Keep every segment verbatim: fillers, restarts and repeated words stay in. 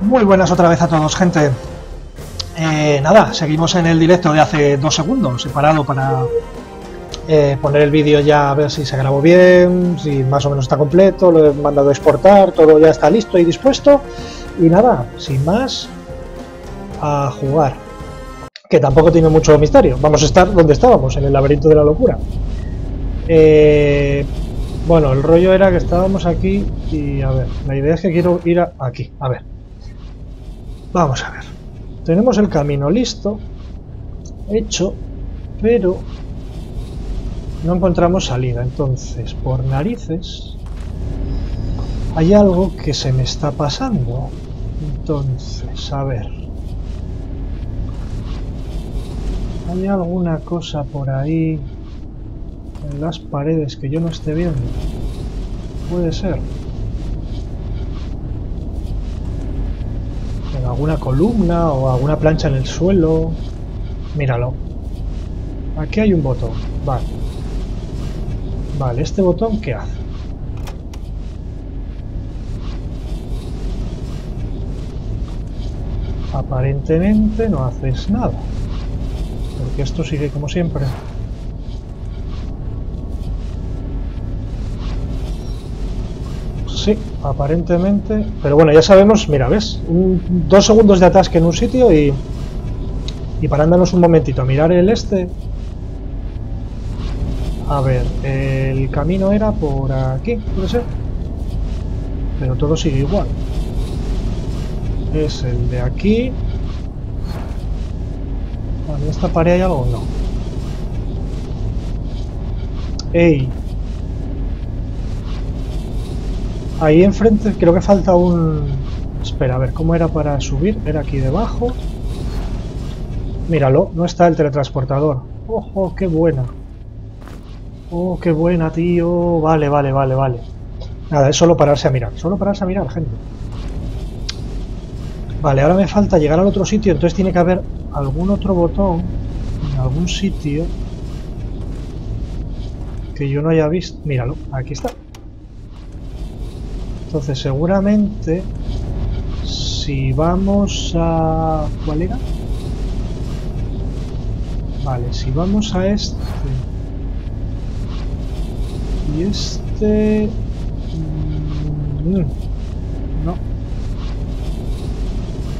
Muy buenas otra vez a todos, gente. Eh, nada, seguimos en el directo de hace dos segundos. He parado para eh, poner el vídeo ya, a ver si se grabó bien, si más o menos está completo. Lo he mandado a exportar, todo ya está listo y dispuesto. Y nada, sin más, a jugar. Que tampoco tiene mucho misterio. Vamos a estar donde estábamos, en el laberinto de la locura. Eh, bueno, el rollo era que estábamos aquí y a ver, la idea es que quiero ir a, aquí, a ver. Vamos a ver. Tenemos el camino listo, hecho, pero no encontramos salida. Entonces, por narices, hay algo que se me está pasando. Entonces, a ver. Hay alguna cosa por ahí en las paredes que yo no esté viendo. Puede ser. En alguna columna o alguna plancha en el suelo. Míralo. Aquí hay un botón. Vale. Vale, ¿este botón qué hace? Aparentemente no haces nada. Porque esto sigue como siempre. Sí, aparentemente. Pero bueno, ya sabemos, mira, ¿ves? Un, dos segundos de atasque en un sitio y, y parándonos un momentito a mirar el este. A ver, el camino era por aquí, puede ser. Pero todo sigue igual. Es el de aquí. ¿En esta pared hay algo o no? ¡Ey! Ahí enfrente creo que falta un... Espera, a ver, ¿cómo era para subir? Era aquí debajo. Míralo, no está el teletransportador. ¡Ojo, qué buena! ¡Oh, qué buena, tío! Vale, vale, vale, vale. Nada, es solo pararse a mirar. Solo pararse a mirar, gente. Vale, ahora me falta llegar al otro sitio, entonces tiene que haber algún otro botón en algún sitio que yo no haya visto. Míralo, aquí está. Entonces seguramente si vamos a... ¿Cuál era? Vale, si vamos a este y este... Mm, no.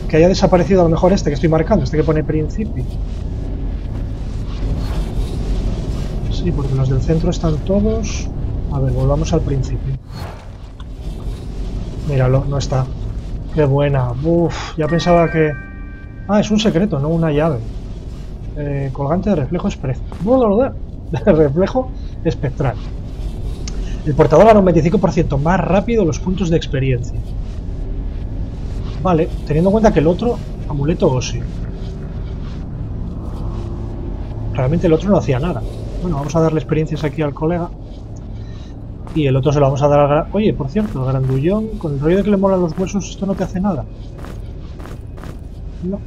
Que haya desaparecido a lo mejor este que estoy marcando, este que pone principio. Sí, porque los del centro están todos... A ver, volvamos al principio. Míralo, no está. ¡Qué buena! Uf, ya pensaba que... Ah, es un secreto, no una llave. Eh, colgante de reflejo espectral. De reflejo espectral. El portador gana un veinticinco por ciento más rápido los puntos de experiencia. Vale, teniendo en cuenta que el otro, amuleto óseo. Realmente el otro no hacía nada. Bueno, vamos a darle experiencias aquí al colega. Y el otro se lo vamos a dar al... Oye, por cierto, el grandullón, con el rollo de que le molan los huesos, esto no te hace nada. No.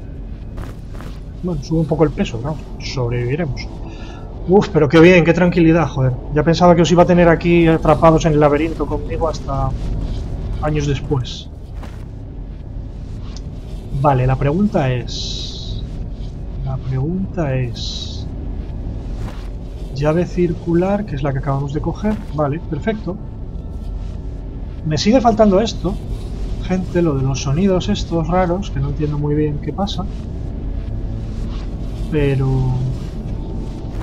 Bueno, sube un poco el peso, ¿no? Sobreviviremos. Uf, pero qué bien, qué tranquilidad, joder. Ya pensaba que os iba a tener aquí atrapados en el laberinto conmigo hasta años después. Vale, la pregunta es... La pregunta es... Llave circular, que es la que acabamos de coger. Vale, perfecto. Me sigue faltando esto. Gente, lo de los sonidos estos raros, que no entiendo muy bien qué pasa. Pero...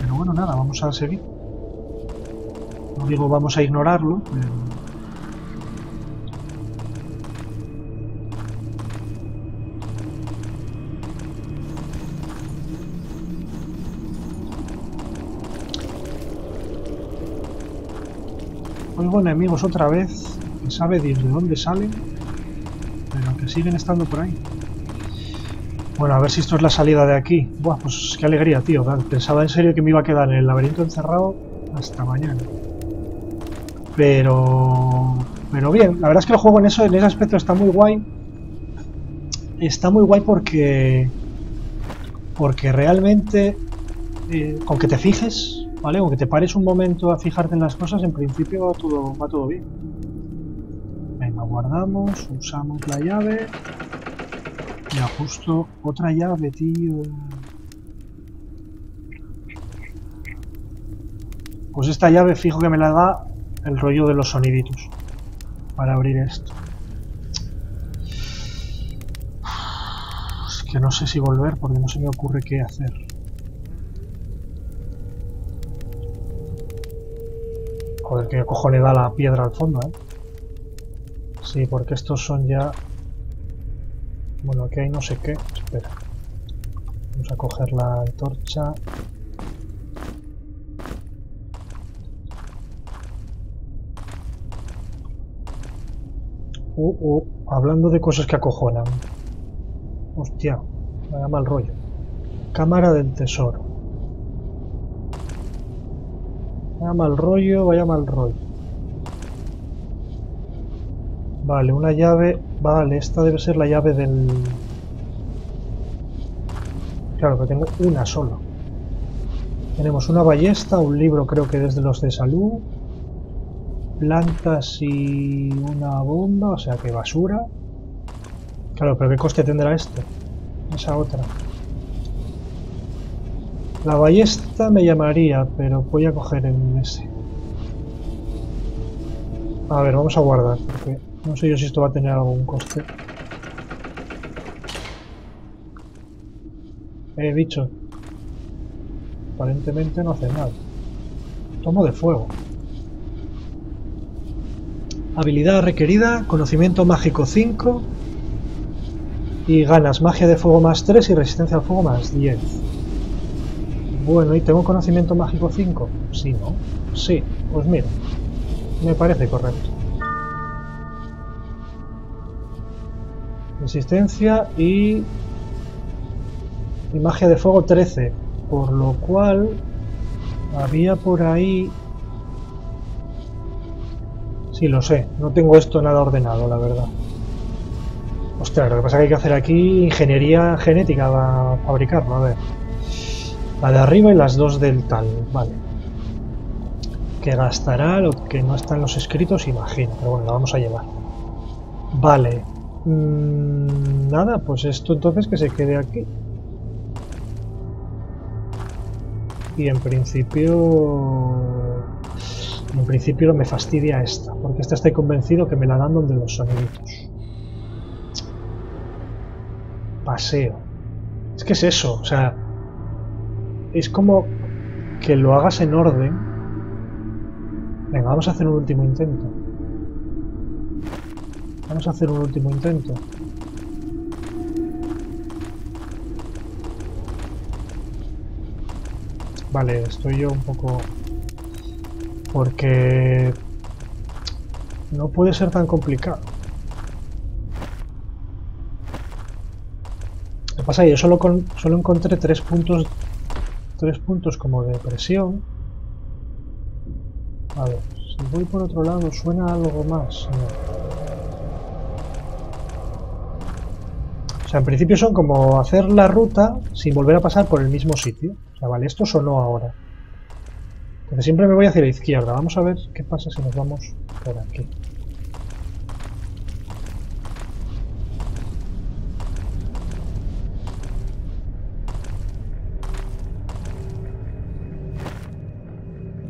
Pero bueno, nada, vamos a seguir. No digo vamos a ignorarlo, pero... Oigo enemigos otra vez, que sabe Dios de dónde salen, pero que siguen estando por ahí. Bueno, a ver si esto es la salida de aquí. Buah, pues qué alegría, tío. Pensaba en serio que me iba a quedar en el laberinto encerrado hasta mañana. Pero... Pero bien, la verdad es que el juego en eso, en ese aspecto está muy guay. Está muy guay porque... Porque realmente, eh, con que te fijes... Vale, aunque te pares un momento a fijarte en las cosas, en principio va todo, va todo bien. Venga, guardamos, usamos la llave. Ya, justo otra llave, tío. Pues esta llave fijo que me la da el rollo de los soniditos para abrir esto. Es que no sé si volver porque no se me ocurre qué hacer. Joder, qué cojo le da la piedra al fondo, ¿eh? Sí, porque estos son ya... Bueno, aquí hay no sé qué. Espera. Vamos a coger la antorcha. Uh, uh, hablando de cosas que acojonan. Hostia, me da mal rollo. Cámara del tesoro. Vaya mal rollo, vaya mal rollo. Vale, una llave... Vale, esta debe ser la llave del... Claro, que tengo una sola. Tenemos una ballesta, un libro creo que desde los de salud... Plantas y una bomba, o sea que basura. Claro, pero ¿qué coste tendrá esto? Esa otra. La ballesta me llamaría, pero voy a coger en ese. A ver, vamos a guardar, porque no sé yo si esto va a tener algún coste. Eh, bicho. Aparentemente no hace nada. Tomo de fuego. Habilidad requerida, conocimiento mágico cinco y ganas magia de fuego más tres y resistencia al fuego más diez. Bueno, ¿y tengo conocimiento mágico cinco? Sí, ¿no? Sí, pues mira, me parece correcto. Resistencia y, y magia de fuego trece, por lo cual había por ahí... Sí, lo sé, no tengo esto nada ordenado, la verdad. Ostras, lo que pasa es que hay que hacer aquí ingeniería genética para fabricarlo, a ver. La de arriba y las dos del tal, vale. Que gastará lo que no está en los escritos, imagino, pero bueno, la vamos a llevar. Vale. Mm, nada, pues esto entonces que se quede aquí. Y en principio... En principio me fastidia esta, porque esta estoy convencido que me la dan donde los soniditos. Paseo. Es que es eso, o sea... Es como que lo hagas en orden. Venga, vamos a hacer un último intento. Vamos a hacer un último intento. Vale, estoy yo un poco... Porque no puede ser tan complicado. Lo que pasa es que yo solo, con, solo encontré tres puntos, tres puntos como de presión. A ver, si voy por otro lado, ¿suena algo más? No. O sea, en principio son como hacer la ruta sin volver a pasar por el mismo sitio. O sea, vale, esto sonó ahora. Porque siempre me voy hacia la izquierda. Vamos a ver qué pasa si nos vamos por aquí.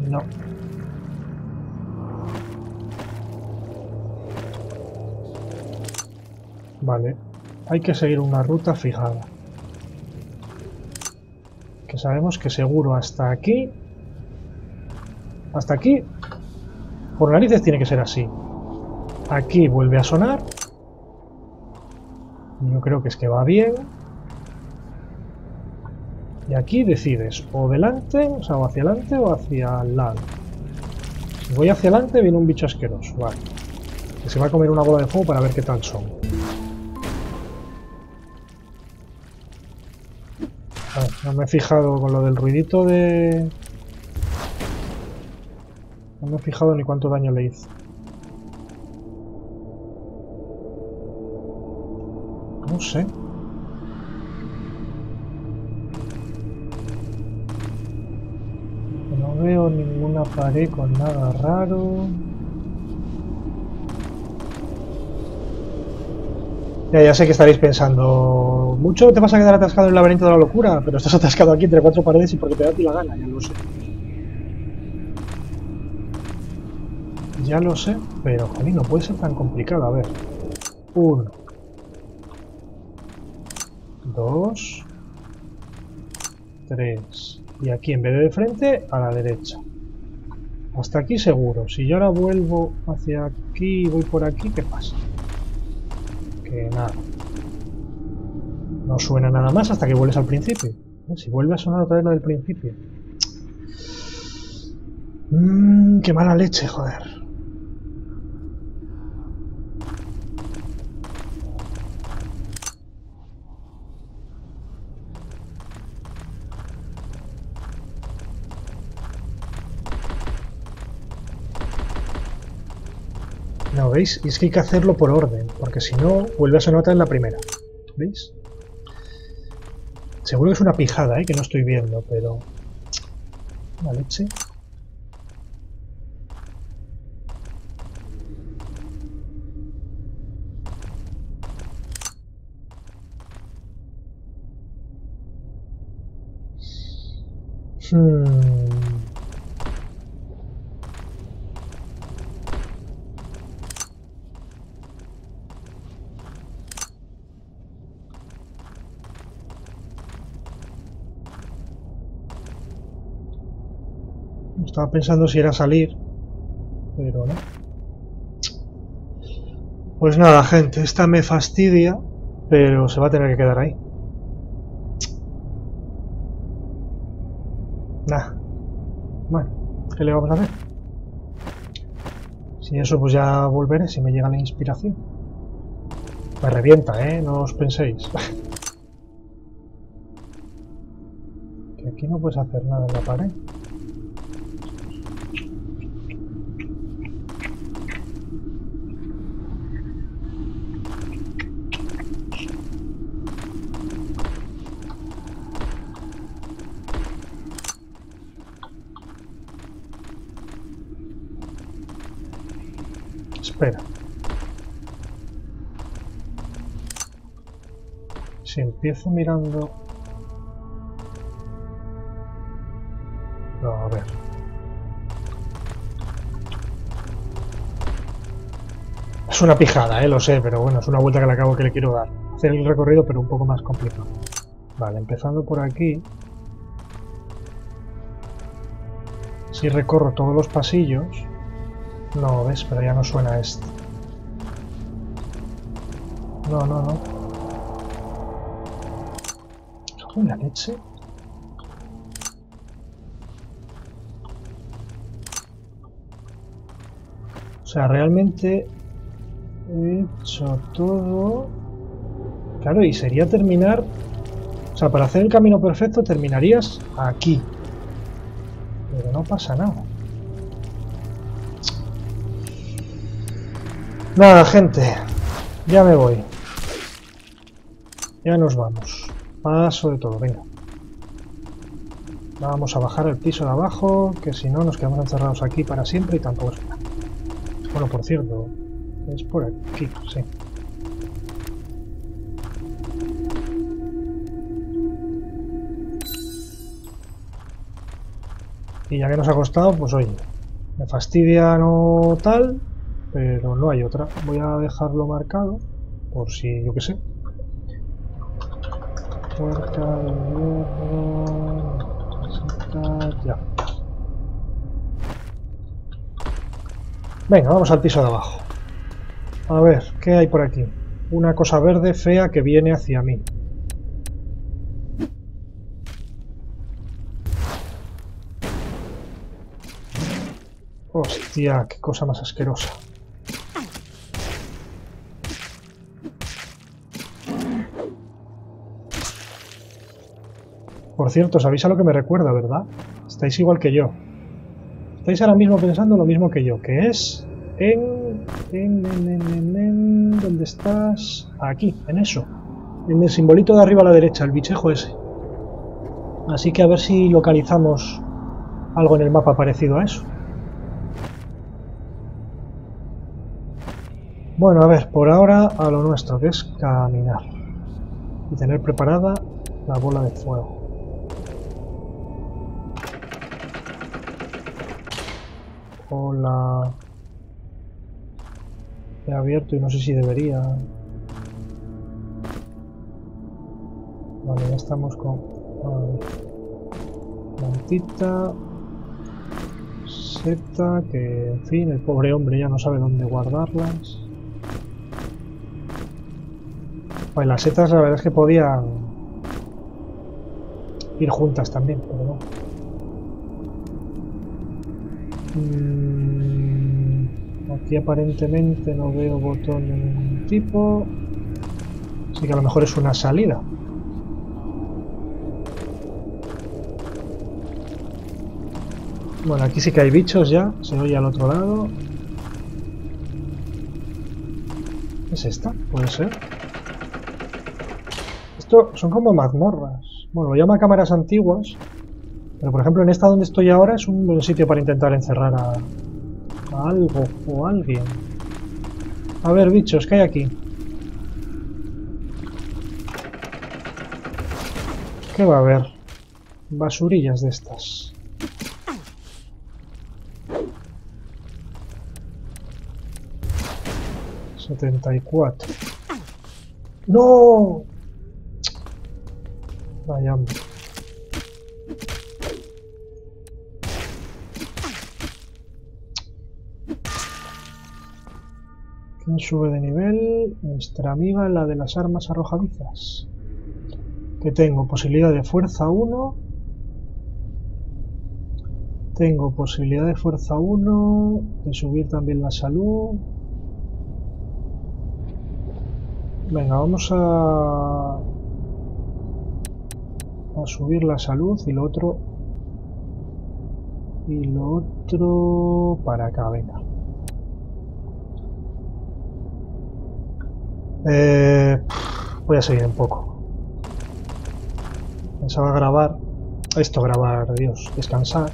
No. Vale. Hay que seguir una ruta fijada. Que sabemos que seguro hasta aquí... Hasta aquí, por narices tiene que ser así. Aquí vuelve a sonar. Yo creo que es que va bien. Y aquí decides o delante, o sea, o hacia adelante o hacia el lado. Si voy hacia adelante viene un bicho asqueroso, vale. Que se va a comer una bola de fuego para ver qué tal son. A ver, no me he fijado con lo del ruidito de... No me he fijado ni cuánto daño le hice. No sé. No veo ninguna pared con nada raro. Ya, ya sé que estaréis pensando, mucho te vas a quedar atascado en el laberinto de la locura, pero estás atascado aquí entre cuatro paredes y porque te da a ti la gana, ya lo sé. Ya lo sé, pero joder, no puede ser tan complicado, a ver. Uno. Dos. Tres. Y aquí en vez de de frente, a la derecha. Hasta aquí seguro. Si yo ahora vuelvo hacia aquí y voy por aquí, ¿qué pasa? Que nada. No suena nada más hasta que vuelves al principio. Si vuelve a sonar otra vez la del principio. Mmm, qué mala leche, joder. No, ¿veis? Y es que hay que hacerlo por orden, porque si no, vuelve a sonar en la primera. ¿Veis? Seguro que es una pijada, ¿eh? Que no estoy viendo, pero... La leche... Hmm... Estaba pensando si era salir, pero no. Pues nada, gente, esta me fastidia, pero se va a tener que quedar ahí. Nah. Bueno, ¿qué le vamos a hacer? Si eso, pues ya volveré, si me llega la inspiración. Me revienta, ¿eh? No os penséis. Que aquí no puedes hacer nada en la pared. Espera. Si empiezo mirando... No, a ver. Es una pijada, eh, lo sé, pero bueno, es una vuelta que le acabo que le quiero dar. Hacer el recorrido, pero un poco más complicado. Vale, empezando por aquí. Si recorro todos los pasillos... No, ves, pero ya no suena esto. No, no, no. ¿Saco la leche? O sea, realmente he hecho todo... Claro, y sería terminar... O sea, para hacer el camino perfecto terminarías aquí. Pero no pasa nada. Nada, gente, ya me voy. Ya nos vamos. Paso de todo, venga. Vamos a bajar el piso de abajo, que si no nos quedamos encerrados aquí para siempre y tampoco es nada. Bueno, por cierto, es por aquí, sí. Y ya que nos ha costado, pues oye, me fastidia no tal... Pero no hay otra. Voy a dejarlo marcado, por si, yo qué sé. Puerta de hierro... Ya. Venga, vamos al piso de abajo. A ver, ¿qué hay por aquí? Una cosa verde fea que viene hacia mí. Hostia, qué cosa más asquerosa. Por cierto, sabéis a lo que me recuerda, ¿verdad? Estáis igual que yo. Estáis ahora mismo pensando lo mismo que yo, que es en... en, en, en, en ¿dónde estás? Aquí, en eso. En el simbolito de arriba a la derecha, el bichejo ese. Así que a ver si localizamos algo en el mapa parecido a eso. Bueno, a ver, por ahora a lo nuestro, que es caminar. Y tener preparada la bola de fuego. Hola. He abierto y no sé si debería. Vale, ya estamos con... Mantita... Seta, que en fin, el pobre hombre ya no sabe dónde guardarlas. Pues las setas la verdad es que podían ir juntas también, pero no. Aquí aparentemente no veo botón de ningún tipo. Así que a lo mejor es una salida. Bueno, aquí sí que hay bichos ya. Se oye al otro lado. ¿Es esta? Puede ser. Esto son como mazmorras. Bueno, lo llama cámaras antiguas. Pero por ejemplo en esta donde estoy ahora es un buen sitio para intentar encerrar a, a algo o a alguien. A ver, bichos, ¿qué hay aquí? ¿Qué va a haber? Basurillas de estas. setenta y cuatro. ¡No! Vaya hombre. ¿Quién sube de nivel? Nuestra amiga, la de las armas arrojadizas. Que tengo posibilidad de fuerza uno. Tengo posibilidad de fuerza uno. De subir también la salud. Venga, vamos a... a subir la salud y lo otro... y lo otro... para acá, venga. Eh, voy a seguir un poco. Pensaba grabar... Esto grabar, Dios, descansar.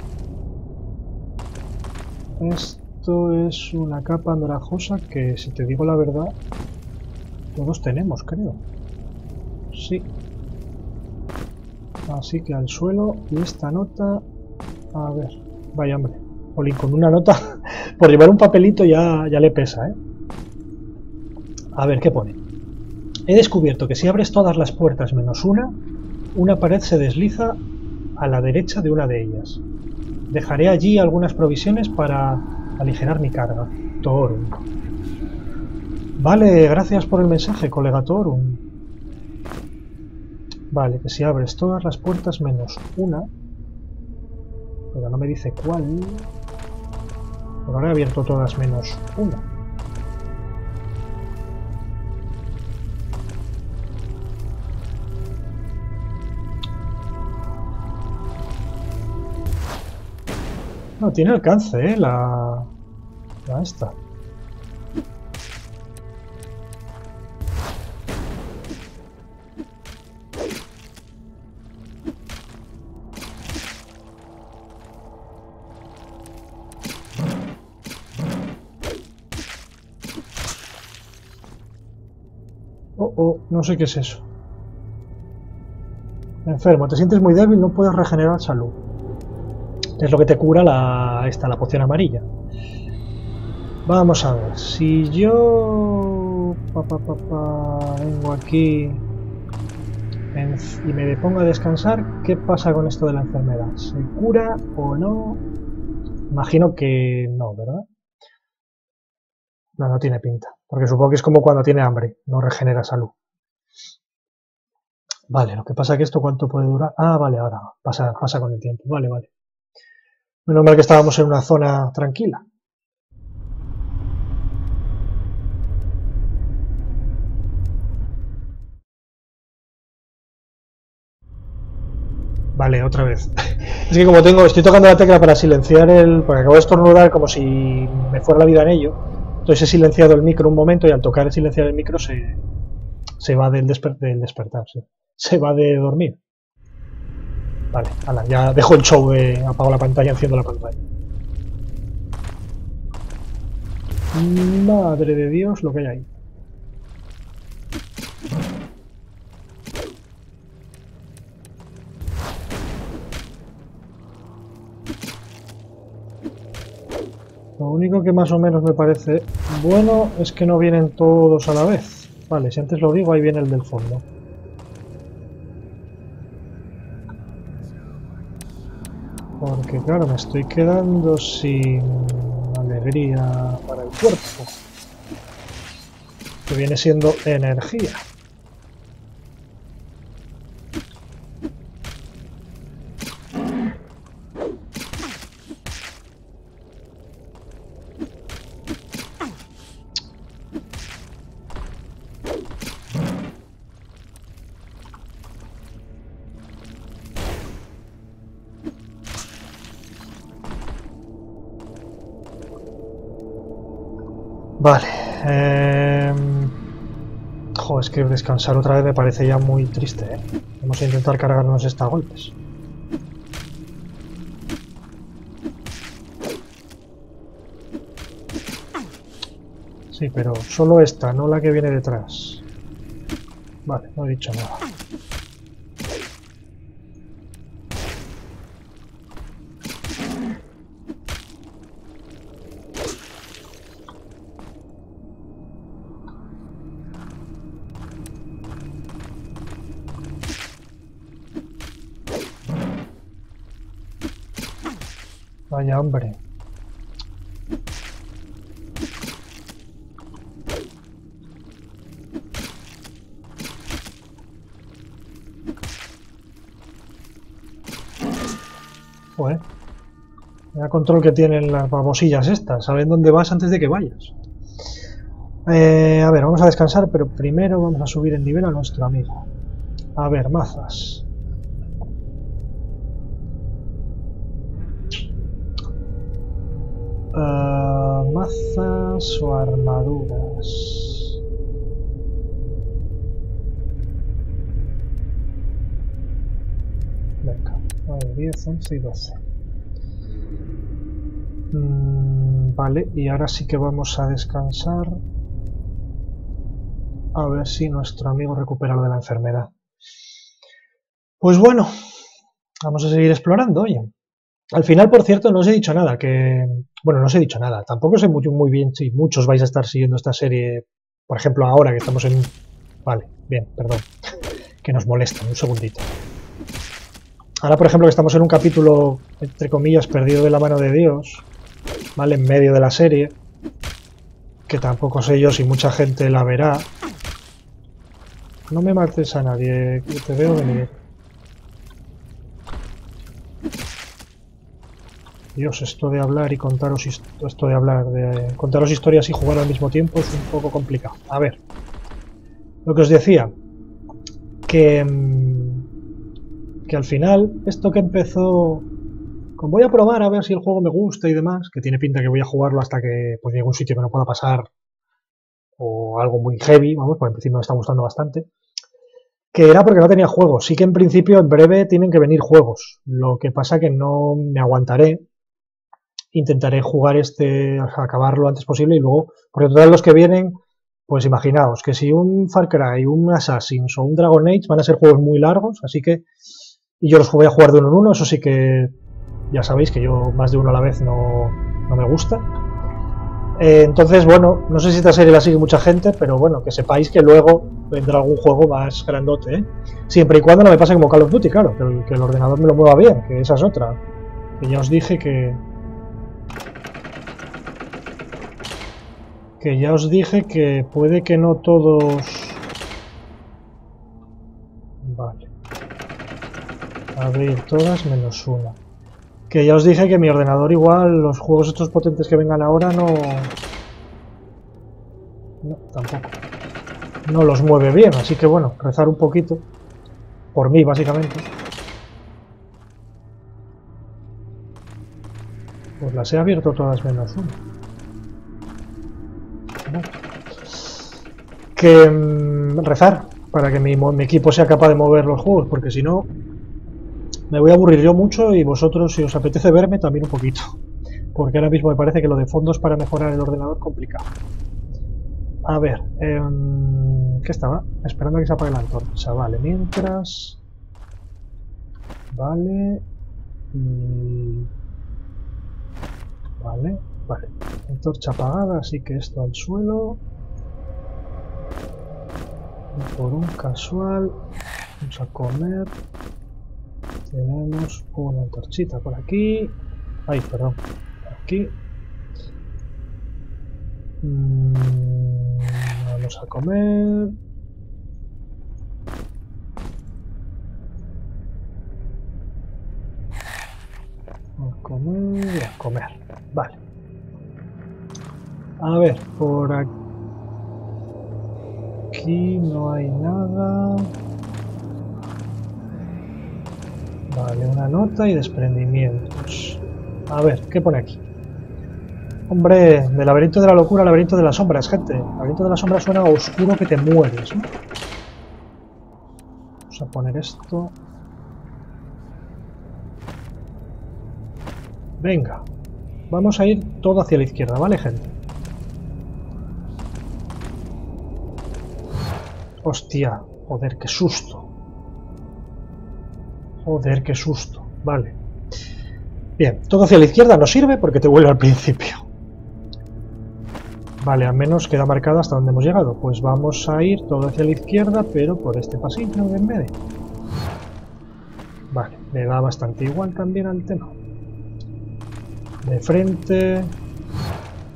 Esto es una capa andrajosa que, si te digo la verdad... todos tenemos, creo. Sí. Así que al suelo. Y esta nota... A ver. Vaya, hombre. Olin, con una nota... por llevar un papelito ya, ya le pesa, ¿eh? A ver, ¿qué pone? He descubierto que si abres todas las puertas menos una, una pared se desliza a la derecha de una de ellas. Dejaré allí algunas provisiones para aligerar mi carga. Torum. Vale, gracias por el mensaje, colega Torum. Vale, que si abres todas las puertas menos una. Pero no me dice cuál. Por ahora he abierto todas menos una. No, tiene alcance, eh, la... la esta. No sé qué es eso. Enfermo, te sientes muy débil, no puedes regenerar salud. Es lo que te cura la, esta, la poción amarilla. Vamos a ver, si yo pa, pa, pa, pa, vengo aquí en, y me pongo a descansar, ¿qué pasa con esto de la enfermedad? ¿Se cura o no? Imagino que no, ¿verdad? No, no tiene pinta, porque supongo que es como cuando tiene hambre, no regenera salud. Vale, lo que pasa es que esto cuánto puede durar. Ah, vale, ahora pasa, pasa con el tiempo. Vale, vale. Menos mal que estábamos en una zona tranquila. Vale, otra vez. Es que como tengo, estoy tocando la tecla para silenciar el... porque acabo de estornudar como si me fuera la vida en ello. Entonces he silenciado el micro un momento y al tocar el silenciar el micro se... se va del, desper del despertar, sí. Se va de dormir. Vale, ala, ya dejo el show, de apago la pantalla, enciendo la pantalla. Madre de Dios, lo que hay ahí. Lo único que más o menos me parece bueno es que no vienen todos a la vez. Vale, si antes lo digo, ahí viene el del fondo. Porque claro, me estoy quedando sin alegría para el cuerpo. Que viene siendo energía. Vale, eh... jo, es que descansar otra vez me parece ya muy triste, ¿eh? Vamos a intentar cargarnos esta a golpes. Sí, pero solo esta, no la que viene detrás. Vale, no he dicho nada. Vaya hombre. Joder. Mira control que tienen las babosillas estas. Saben dónde vas antes de que vayas. Eh, a ver, vamos a descansar, pero primero vamos a subir el nivel a nuestro amigo. A ver, mazas. Uh, mazas o armaduras. Venga, nueve, diez, once y doce. Mm, vale, y ahora sí que vamos a descansar. A ver si nuestro amigo recupera lo de la enfermedad. Pues bueno, vamos a seguir explorando, oye. Al final, por cierto, no os he dicho nada, que... Bueno, no os he dicho nada, tampoco sé muy, muy bien si muchos vais a estar siguiendo esta serie, por ejemplo, ahora que estamos en... Vale, bien, perdón, que nos molestan, un segundito. Ahora, por ejemplo, que estamos en un capítulo, entre comillas, perdido de la mano de Dios, ¿vale? En medio de la serie, que tampoco sé yo si mucha gente la verá. No me mates a nadie, que te veo venir. Dios, esto de hablar y contaros esto de hablar, de contaros historias y jugar al mismo tiempo es un poco complicado. A ver, lo que os decía, que, que al final, esto que empezó con voy a probar a ver si el juego me gusta y demás, que tiene pinta que voy a jugarlo hasta que pues llegue a un sitio que no pueda pasar o algo muy heavy, vamos, porque en principio me está gustando bastante. Que era porque no tenía juegos. Sí que en principio en breve tienen que venir juegos. Lo que pasa que no me aguantaré. Intentaré jugar este, acabarlo lo antes posible y luego, porque todos los que vienen, pues imaginaos que si un Far Cry, un Assassin's o un Dragon Age van a ser juegos muy largos, así que, y yo los voy a jugar de uno en uno, eso sí que ya sabéis que yo más de uno a la vez no, no me gusta. Eh, entonces, bueno, no sé si esta serie la sigue mucha gente, pero bueno, que sepáis que luego vendrá algún juego más grandote, ¿eh? Siempre y cuando no me pase como Call of Duty, claro, que el, que el ordenador me lo mueva bien, que esa es otra, que ya os dije que... Que ya os dije que puede que no todos... Vale. Abrir todas menos una. Que ya os dije que mi ordenador igual, los juegos estos potentes que vengan ahora no... No, tampoco. No los mueve bien, así que bueno, rezar un poquito. Por mí, básicamente. Pues las he abierto todas menos una. Que mm, rezar para que mi, mi equipo sea capaz de mover los juegos, porque si no me voy a aburrir yo mucho y vosotros, si os apetece verme, también un poquito. Porque ahora mismo me parece que lo de fondo es para mejorar el ordenador complicado. A ver, eh, ¿qué estaba? Esperando a que se apague la antorcha. Vale, mientras... Vale... Vale, vale. Antorcha apagada, así que esto al suelo. Y por un casual... Vamos a comer... Tenemos una antorchita por aquí... Ay, perdón. Aquí. Mm, vamos a comer. A comer y a comer. Vale. A ver, por aquí no hay nada. Vale, una nota y desprendimientos. A ver, ¿qué pone aquí? Hombre, del laberinto de la locura al laberinto de las sombras, gente. El laberinto de las sombras suena oscuro que te mueres, ¿no? Vamos a poner esto. Venga. Vamos a ir todo hacia la izquierda, ¿vale, gente? Hostia, joder, qué susto. Joder, qué susto. Vale. Bien, todo hacia la izquierda no sirve porque te vuelve al principio. Vale, al menos queda marcado hasta donde hemos llegado. Pues vamos a ir todo hacia la izquierda, pero por este pasillo de en medio. Vale, me da bastante igual también al tema. De frente...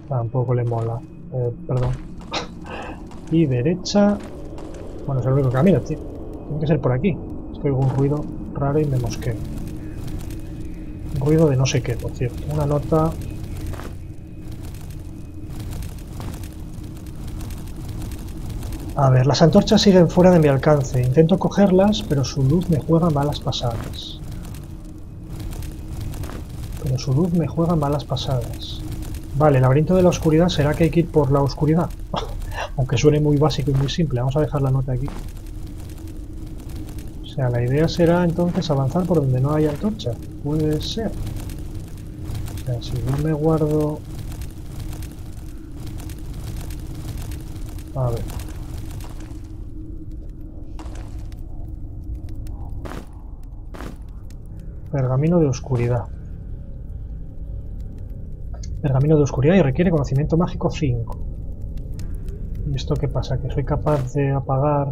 Tampoco le mola. Eh, perdón. Y derecha... Bueno, es el único camino, tío. Tiene que ser por aquí. Es que oigo un ruido raro y me mosqueo. Ruido de no sé qué, por cierto. Una nota. A ver, las antorchas siguen fuera de mi alcance. Intento cogerlas, pero su luz me juega malas pasadas. Pero su luz me juega malas pasadas. Vale, el laberinto de la oscuridad. ¿Será que hay que ir por la oscuridad? Aunque suene muy básico y muy simple. Vamos a dejar la nota aquí. O sea, la idea será entonces avanzar por donde no haya antorcha. Puede ser. O sea, si no me guardo... A ver. Pergamino de oscuridad. Pergamino de oscuridad y requiere conocimiento mágico cinco. ¿Y esto qué pasa? ¿Que soy capaz de apagar...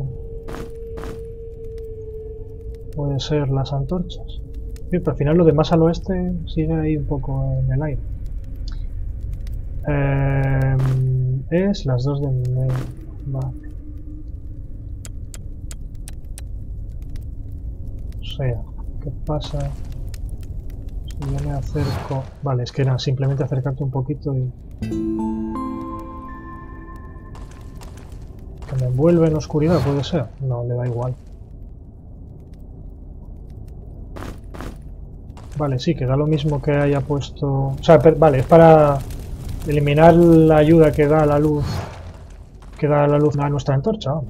Pueden ser las antorchas. Pero al final lo de más al oeste sigue ahí un poco en el aire. Eh, es las dos de medio. Vale. O sea, ¿qué pasa? Si yo me acerco... Vale, es que era simplemente acercarte un poquito y... Que me envuelve en oscuridad, puede ser. No, le da igual. Vale, sí, que da lo mismo que haya puesto... O sea, per... vale, es para eliminar la ayuda que da la luz que da la luz a nuestra antorcha. O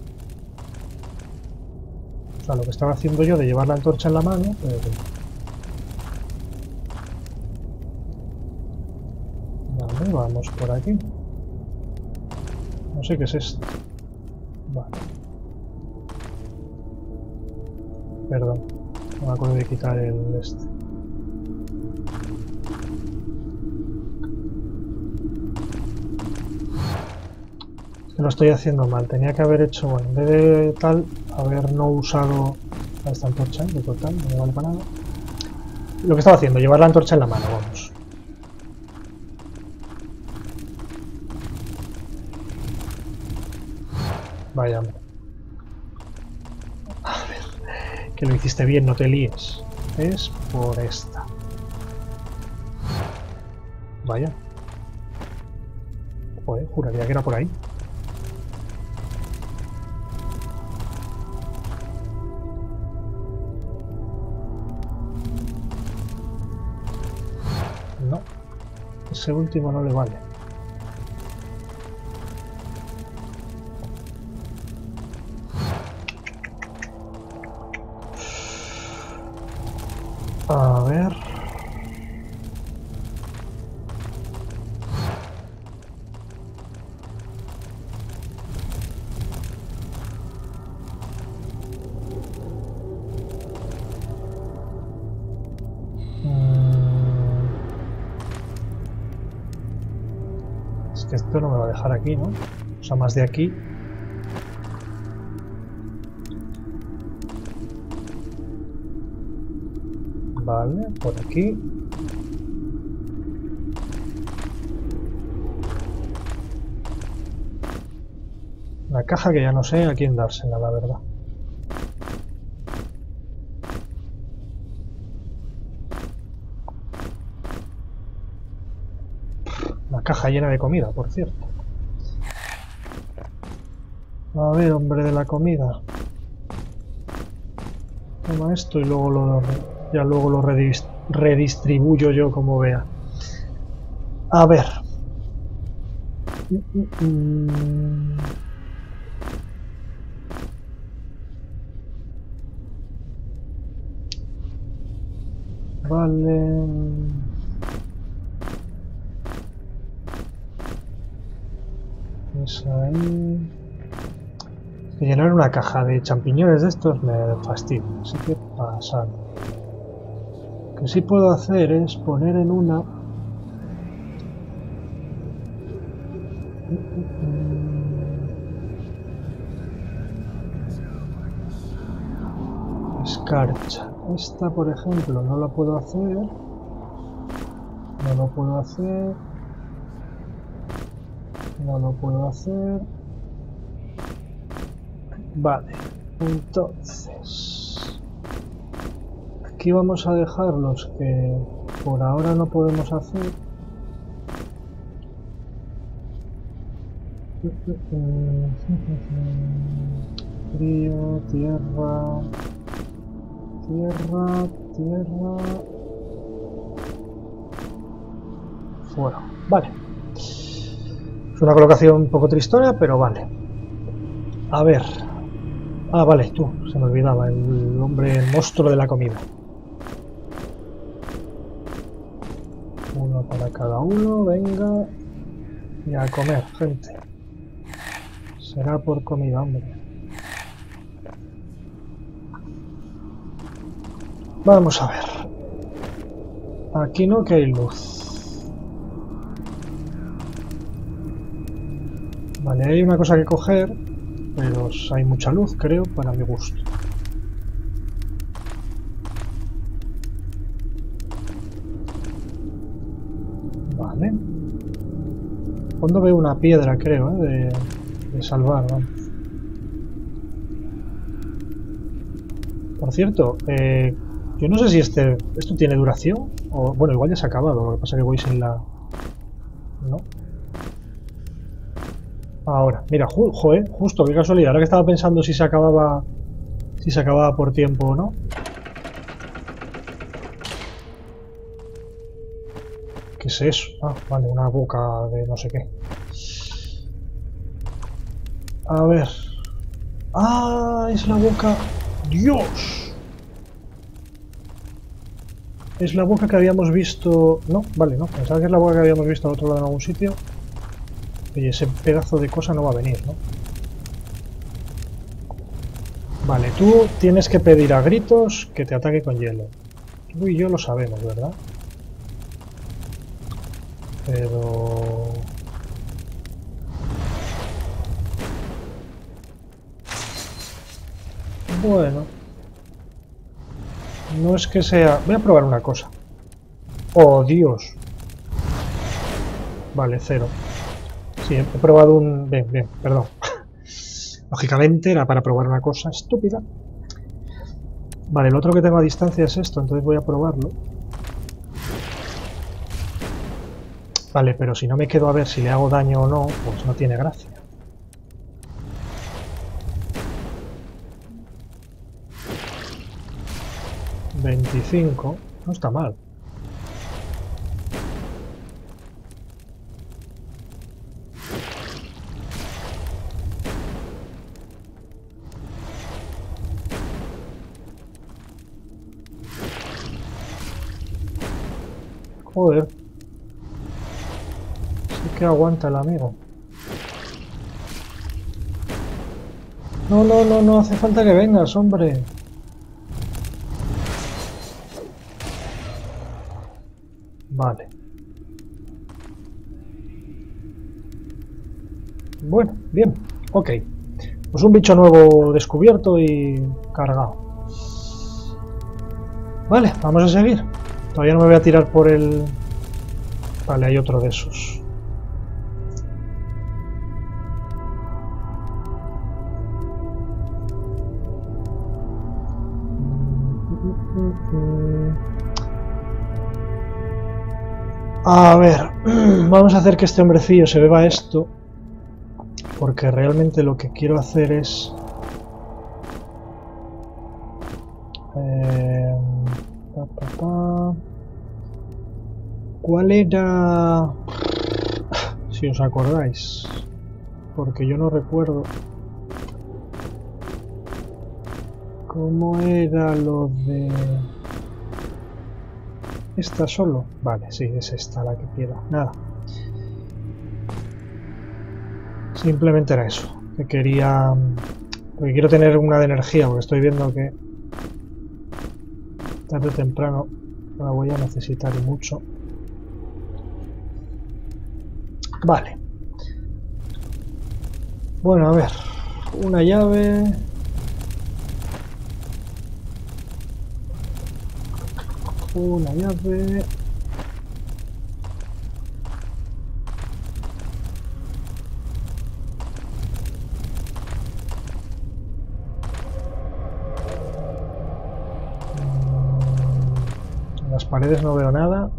sea, lo que estaba haciendo yo de llevar la antorcha en la mano... Pero... Vale, vamos por aquí. No sé qué es esto. Vale. Perdón, no me acuerdo de quitar el este. Lo estoy haciendo mal, tenía que haber hecho, bueno, en vez de tal, haber no usado a esta antorcha, de total, no me vale para nada. Lo que estaba haciendo, llevar la antorcha en la mano, vamos. Vaya. A ver, que lo hiciste bien, no te líes. Es por esta. Vaya. Joder, juraría que era por ahí. Ese último no le vale. A ver. que esto no me va a dejar aquí, ¿no? O sea, más de aquí. Vale, por aquí. La caja que ya no sé a quién dársela, la verdad. La caja llena de comida, por cierto. A ver, hombre de la comida. Toma esto y luego lo... ya luego lo redist- redistribuyo yo como vea. A ver. Mm-mm-mm. Vale. Es ahí. Es que llenar una caja de champiñones de estos me fastidia, así que pasar. Lo que sí puedo hacer es poner en una. Escarcha. Esta, por ejemplo, no la puedo hacer. No lo puedo hacer. No lo puedo hacer. Vale. Entonces... aquí vamos a dejar los que por ahora no podemos hacer. Frío, tierra... Tierra, tierra... Fuera. Vale. Es una colocación un poco tristona, pero vale. A ver... Ah, vale, tú. Se me olvidaba. El hombre, el monstruo de la comida. Uno para cada uno, venga. Y a comer, gente. Será por comida, hombre. Vamos a ver. Aquí no, que hay luz. Vale, hay una cosa que coger, pero hay mucha luz, creo, para mi gusto. Vale. Cuando veo una piedra, creo, ¿eh? de, de salvar, ¿no? Por cierto, eh... yo no sé si este esto tiene duración, o bueno, igual ya se ha acabado, lo que pasa es que voy sin la... ¿no? Ahora, mira, ju joe, justo, qué casualidad, ahora que estaba pensando si se acababa si se acababa por tiempo o no. ¿Qué es eso? Ah, vale, una boca de no sé qué. A ver... ¡Ah! Es la boca... ¡Dios! Es la boca que habíamos visto... No, vale, no. Pensaba que es la boca que habíamos visto al otro lado en algún sitio. Oye, ese pedazo de cosa no va a venir, ¿no? Vale, tú tienes que pedir a gritos que te ataque con hielo. Tú y yo lo sabemos, ¿verdad? Pero... bueno... no es que sea... Voy a probar una cosa. ¡Oh, Dios! Vale, cero. Sí, he probado un... Bien, bien, perdón. Lógicamente era para probar una cosa estúpida. Vale, el otro que tengo a distancia es esto, entonces voy a probarlo. Vale, pero si no me quedo a ver si le hago daño o no, pues no tiene gracia. veinticinco, no está mal. Joder. Sí que aguanta el amigo. No, no, no, no hace falta que vengas, hombre. Vale. Bueno, bien, ok. Pues un bicho nuevo descubierto y cargado. Vale, vamos a seguir. Todavía no me voy a tirar por el... Vale, hay otro de esos. A ver, vamos a hacer que este hombrecillo se beba esto, porque realmente lo que quiero hacer es... Eh, pa, pa, pa. ¿Cuál era...? Si os acordáis, porque yo no recuerdo... ¿Cómo era lo de...? ¿Esta solo? Vale, sí, es esta la que quiero. Nada. Simplemente era eso. Que quería... Porque quiero tener una de energía, porque estoy viendo que... Tarde o temprano la voy a necesitar mucho. Vale. Bueno, a ver. Una llave... Una llave. En las paredes no veo nada.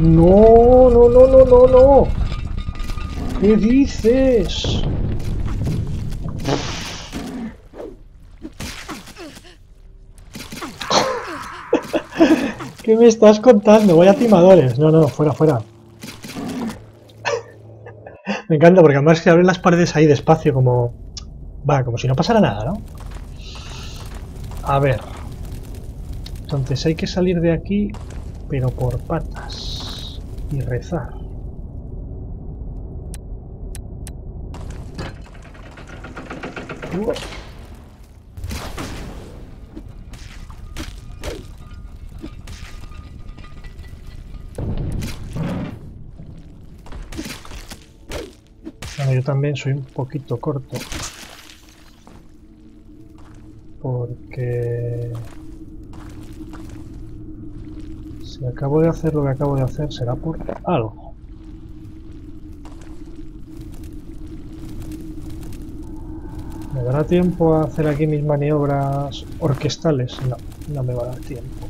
No, no, no, no, no, no. ¿Qué dices? ¿Qué me estás contando? Voy a timadores. No, no, fuera, fuera. Me encanta porque además se abren las paredes ahí despacio como... Va, como si no pasara nada, ¿no? A ver. Entonces hay que salir de aquí, pero por patas. Y rezar. Uf. Yo también soy un poquito corto porque si acabo de hacer lo que acabo de hacer será por algo. ¿Me dará tiempo a hacer aquí mis maniobras orquestales? No, no me va a dar tiempo.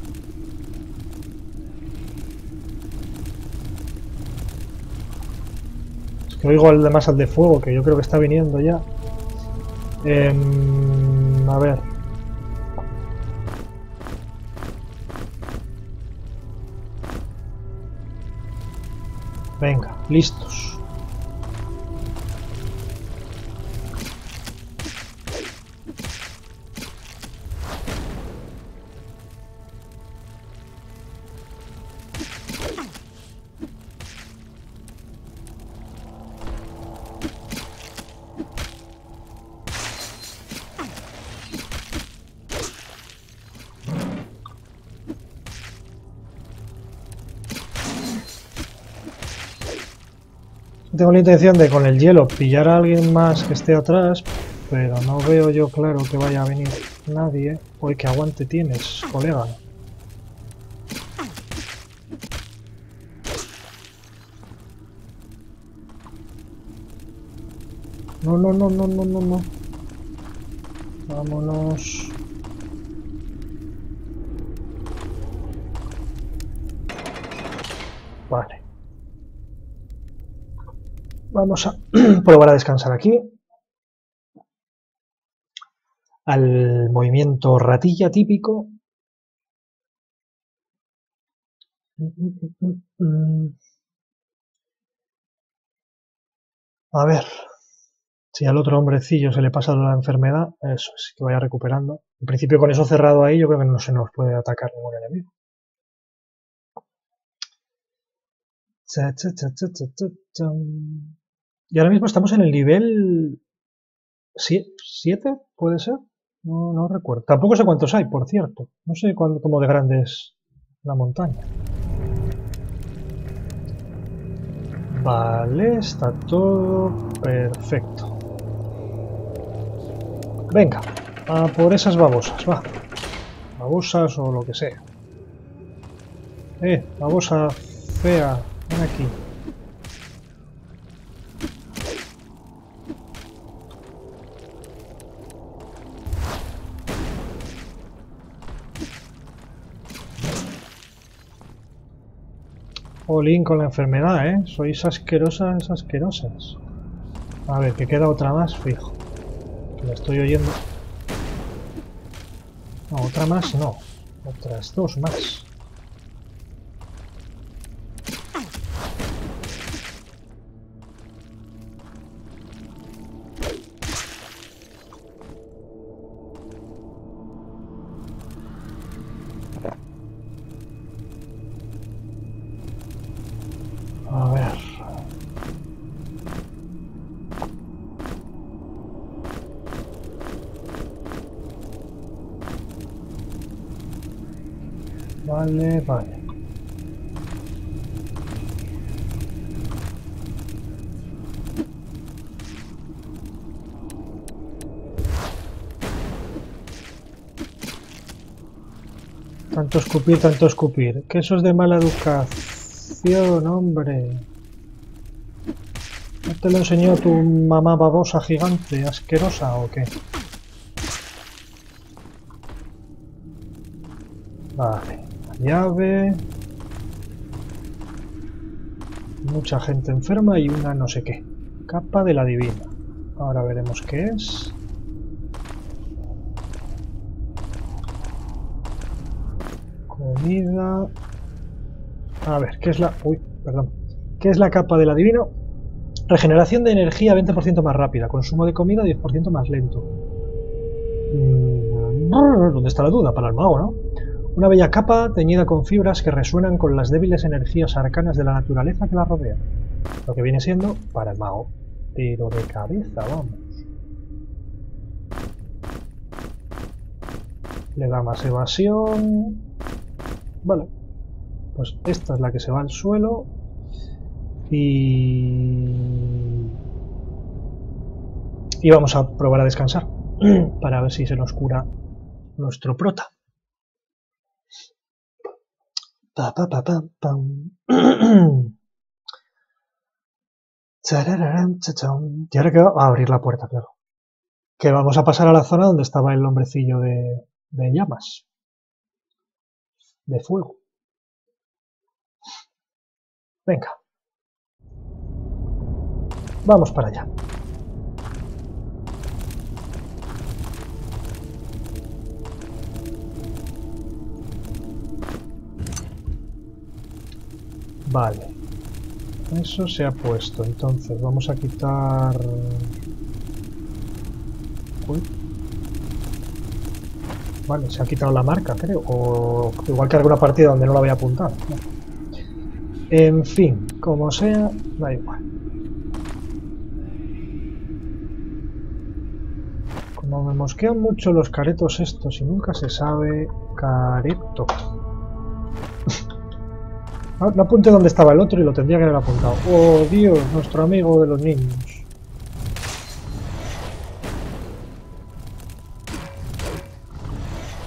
Que oigo además al de fuego, que yo creo que está viniendo ya. Eh, a ver. Venga, listos. Tengo la intención de con el hielo pillar a alguien más que esté atrás, pero no veo yo claro que vaya a venir nadie. Hoy que aguante tienes, colega. No, no, no, no, no, no, no. Vámonos. Vale. Vamos a probar a descansar aquí. Al movimiento ratilla típico. A ver. Si al otro hombrecillo se le pasa la enfermedad, eso es, que vaya recuperando. En principio con eso cerrado ahí, yo creo que no se nos puede atacar ningún enemigo. Cha, cha, cha, cha, cha, cha, cha. Y ahora mismo estamos en el nivel siete, ¿puede ser? No, no recuerdo. Tampoco sé cuántos hay, por cierto. No sé cuándo, cómo de grande es la montaña. Vale, está todo perfecto. Venga, a por esas babosas, va. Babosas o lo que sea. Eh, babosa fea, ven aquí. Jolín con la enfermedad, ¿eh? Sois asquerosas, asquerosas. A ver, que queda otra más, fijo. Que la estoy oyendo. No, otra más no. Otras dos más. Vale, vale. Tanto escupir, tanto escupir. Que eso es de mala educación, hombre. ¿No te lo enseñó tu mamá babosa gigante, asquerosa o qué? Vale. Llave. Mucha gente enferma y una no sé qué. Capa de la divina. Ahora veremos qué es. Comida. A ver, ¿qué es la... Uy, perdón. ¿Qué es la capa de la divina? Regeneración de energía veinte por ciento más rápida. Consumo de comida diez por ciento más lento. ¿Dónde está la duda? Para el mago, ¿no? Una bella capa teñida con fibras que resuenan con las débiles energías arcanas de la naturaleza que la rodea. Lo que viene siendo para el mago. Tiro de cabeza, vamos. Le da más evasión. Vale. Pues esta es la que se va al suelo. Y... Y vamos a probar a descansar. Para ver si se nos cura nuestro prota. Pa, pa, pa, pa, pa. Y ahora que va a abrir la puerta, claro. Que vamos a pasar a la zona donde estaba el hombrecillo de, de llamas. De fuego. Venga. Vamos para allá. Vale, eso se ha puesto, entonces vamos a quitar... Uy. Vale, se ha quitado la marca, creo, o igual que alguna partida donde no la voy a apuntar. En fin, como sea, da igual. Como me mosquean mucho los caretos estos y nunca se sabe... Careto. No apunté dónde estaba el otro y lo tendría que haber apuntado. ¡Oh, Dios! Nuestro amigo de los niños.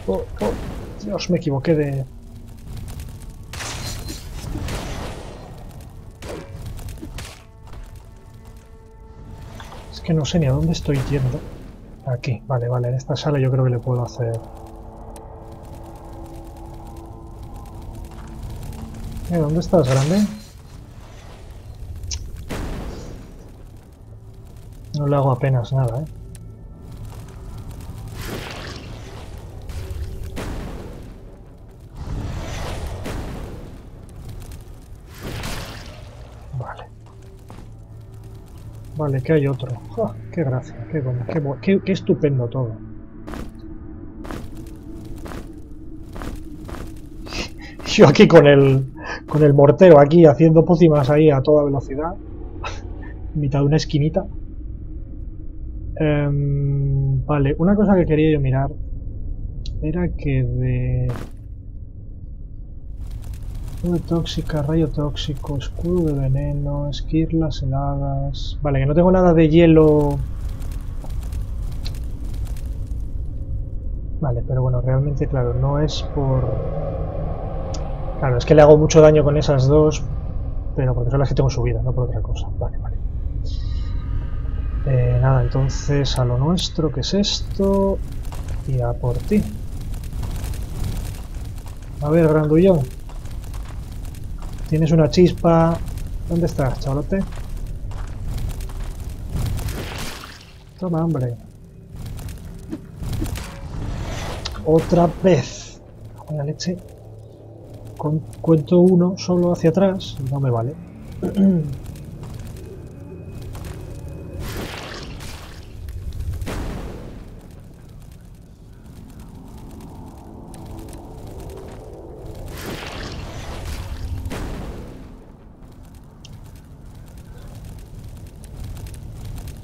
¡Oh, oh! Dios, me equivoqué de... Es que no sé ni a dónde estoy yendo. Aquí, vale, vale. En esta sala yo creo que le puedo hacer... Eh, ¿dónde estás, grande? No le hago apenas nada, ¿eh? Vale. Vale, que hay otro. ¡Oh, qué gracia! ¡Qué bueno! Qué, qué, ¡Qué estupendo todo! Yo aquí con el... Con el mortero aquí haciendo pócimas ahí a toda velocidad. Mitad de una esquinita. Um, vale, una cosa que quería yo mirar era que de... Nube tóxica, rayo tóxico, escudo de veneno, esquirlas heladas... Vale, que no tengo nada de hielo... Vale, pero bueno, realmente, claro, no es por... Claro, es que le hago mucho daño con esas dos, pero porque son las que tengo subida, no por otra cosa. Vale, vale. Eh, nada, entonces a lo nuestro, que es esto, y a por ti. A ver, grandullón. Tienes una chispa. ¿Dónde estás, chavalote? Toma, hombre. Otra vez. Con la leche. Con, cuento uno solo hacia atrás. No me vale.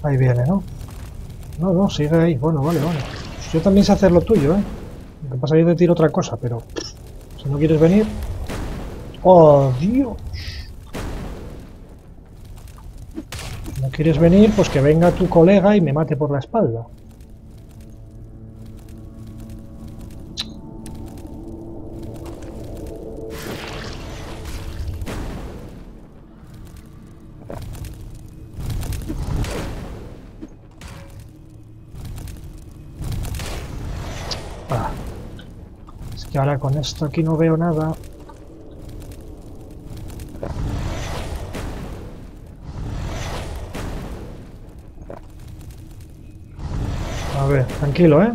Ahí viene, ¿no? No, no, sigue ahí. Bueno, vale, vale. Pues yo también sé hacer lo tuyo, ¿eh? Lo que pasa es que yo te tiro otra cosa, pero... Si no quieres venir... ¡Oh, Dios! Si no quieres venir, pues que venga tu colega y me mate por la espalda. Ahora con esto aquí no veo nada. A ver, tranquilo, ¿eh?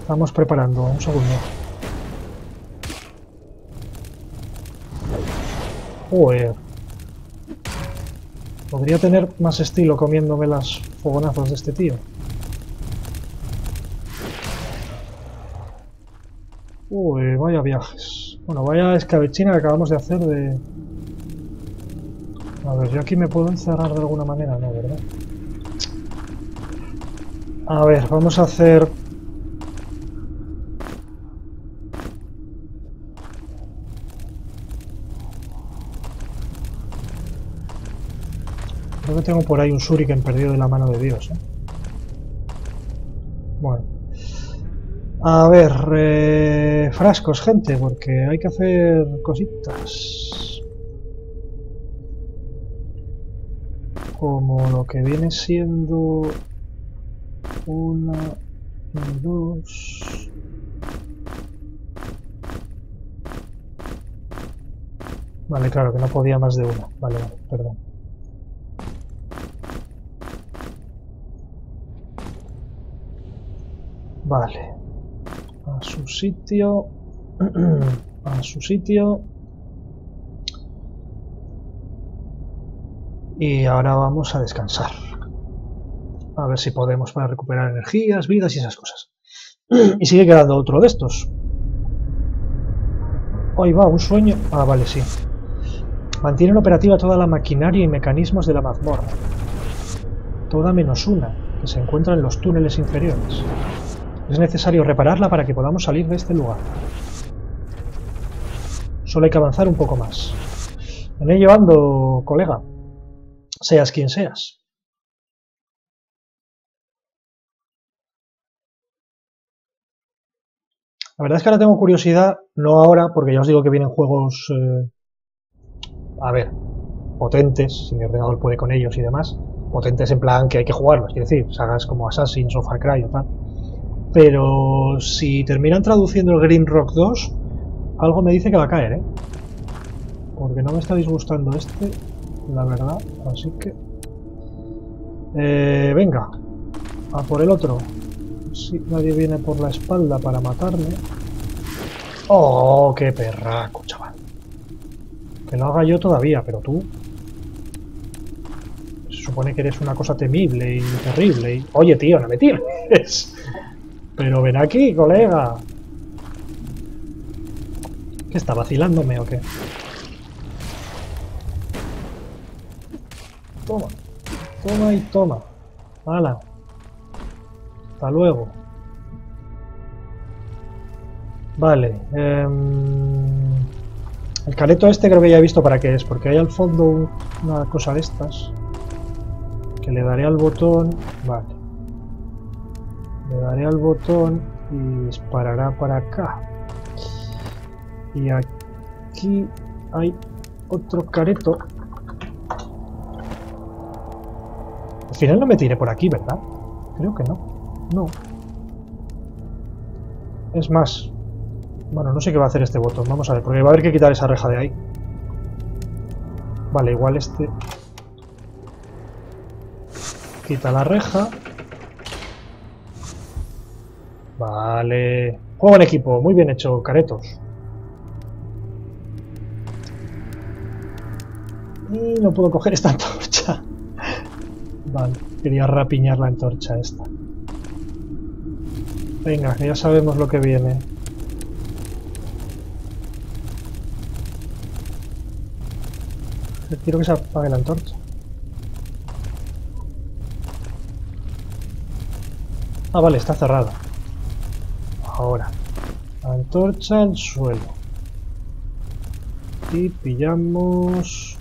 Estamos preparando, un segundo. Joder. Podría tener más estilo comiéndome las fogonazos de este tío. Uy, vaya viajes. Bueno, vaya escabechina que acabamos de hacer de... A ver, yo aquí me puedo encerrar de alguna manera, ¿no? ¿Verdad? A ver, vamos a hacer... Creo que tengo por ahí un shuriken perdido de la mano de Dios, ¿eh? Bueno. A ver, eh, frascos, gente, porque hay que hacer cositas. Como lo que viene siendo... Una... Dos... Vale, claro, que no podía más de una. Vale, vale, perdón. Vale. A su sitio, a su sitio, y ahora vamos a descansar, a ver si podemos para recuperar energías, vidas y esas cosas. Y sigue quedando otro de estos. Ahí va, un sueño, ah vale, sí. Mantienen operativa toda la maquinaria y mecanismos de la mazmorra, toda menos una, que se encuentra en los túneles inferiores. Es necesario repararla para que podamos salir de este lugar. Solo hay que avanzar un poco más. En ello ando, colega. Seas quien seas. La verdad es que ahora tengo curiosidad, no ahora, porque ya os digo que vienen juegos... Eh, a ver, potentes, si mi ordenador puede con ellos y demás. Potentes en plan que hay que jugarlos, quiero decir, sagas como Assassin's o Far Cry o tal. Pero si terminan traduciendo el Grimrock dos, algo me dice que va a caer, ¿eh? Porque no me está disgustando este, la verdad, así que... Eh, venga, a por el otro. Si nadie viene por la espalda para matarme... ¡Oh, qué perraco, chaval! Que lo haga yo todavía, pero tú... Se supone que eres una cosa temible y terrible y... Oye, tío, no me tires. Pero ven aquí, colega. ¿Qué está, vacilándome o qué? Toma. Toma y toma. Hala. Hasta luego. Vale. Eh... El careto este creo que ya he visto para qué es, porque hay al fondo una cosa de estas. Que le daré al botón... Vale. Le daré al botón y disparará para acá. Y aquí hay otro careto. Al final no me tiré por aquí, ¿verdad? Creo que no. No. Es más... Bueno, no sé qué va a hacer este botón. Vamos a ver, porque va a haber que quitar esa reja de ahí. Vale, igual este... Quita la reja. Vale. Juego en equipo. Muy bien hecho, caretos. Y no puedo coger esta antorcha. Vale. Quería rapiñar la antorcha esta. Venga, que ya sabemos lo que viene. Quiero que se apague la antorcha. Ah, vale, está cerrada. Ahora. Antorcha al suelo. Y pillamos...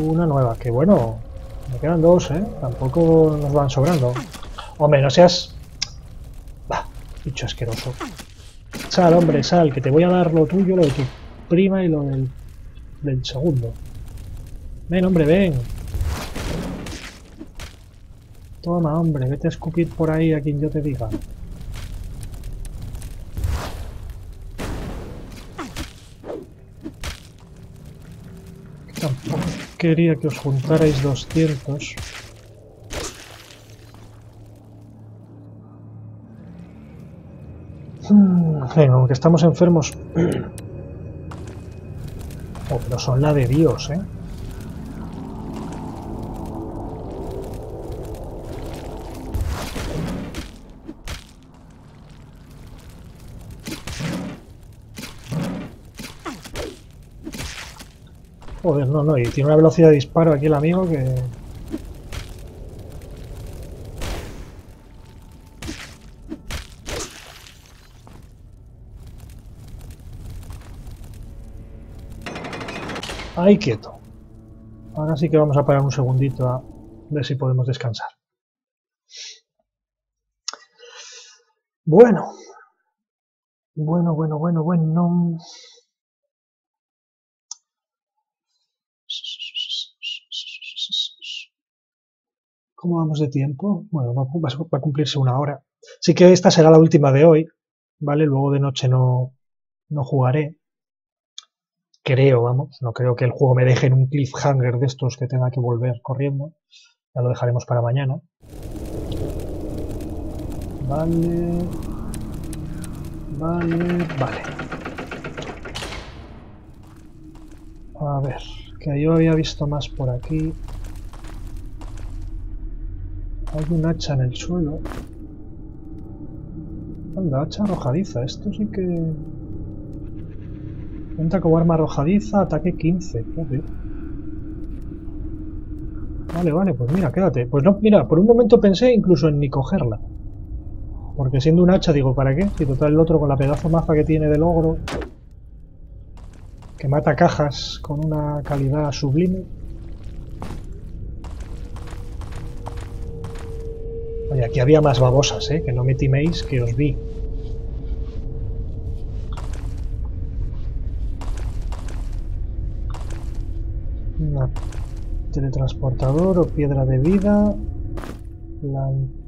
Una nueva. Que bueno. Me quedan dos, ¿eh? Tampoco nos van sobrando. Hombre, no seas... Bah, bicho asqueroso. Sal, hombre, sal. Que te voy a dar lo tuyo, lo de tu prima y lo del, del segundo. Ven, hombre, ven. Toma, hombre, vete a escupir por ahí a quien yo te diga. Tampoco quería que os juntarais doscientos. Bueno, aunque estamos enfermos... Oh, pero son la de Dios, ¿eh? Joder, no, no, y tiene una velocidad de disparo aquí el amigo que... Ahí quieto. Ahora sí que vamos a parar un segundito a ver si podemos descansar. Bueno. Bueno, bueno, bueno, bueno... ¿Cómo vamos de tiempo? Bueno, va a cumplirse una hora. Sí que esta será la última de hoy, ¿vale? Luego de noche no, no jugaré. Creo, vamos. No creo que el juego me deje en un cliffhanger de estos que tenga que volver corriendo. Ya lo dejaremos para mañana. Vale. Vale, vale. A ver, que yo había visto más por aquí. Hay un hacha en el suelo. Anda, hacha arrojadiza. Esto sí que... Cuenta como arma arrojadiza, ataque quince. Joder. Vale, vale, pues mira, quédate. Pues no, mira, por un momento pensé incluso en ni cogerla. Porque siendo un hacha, digo, ¿para qué? Si total el otro con la pedazo maza que tiene del ogro. Que mata cajas con una calidad sublime. Oye, aquí había más babosas, ¿eh? Que no me timéis, que os vi. Una teletransportador o piedra de vida. Plantita.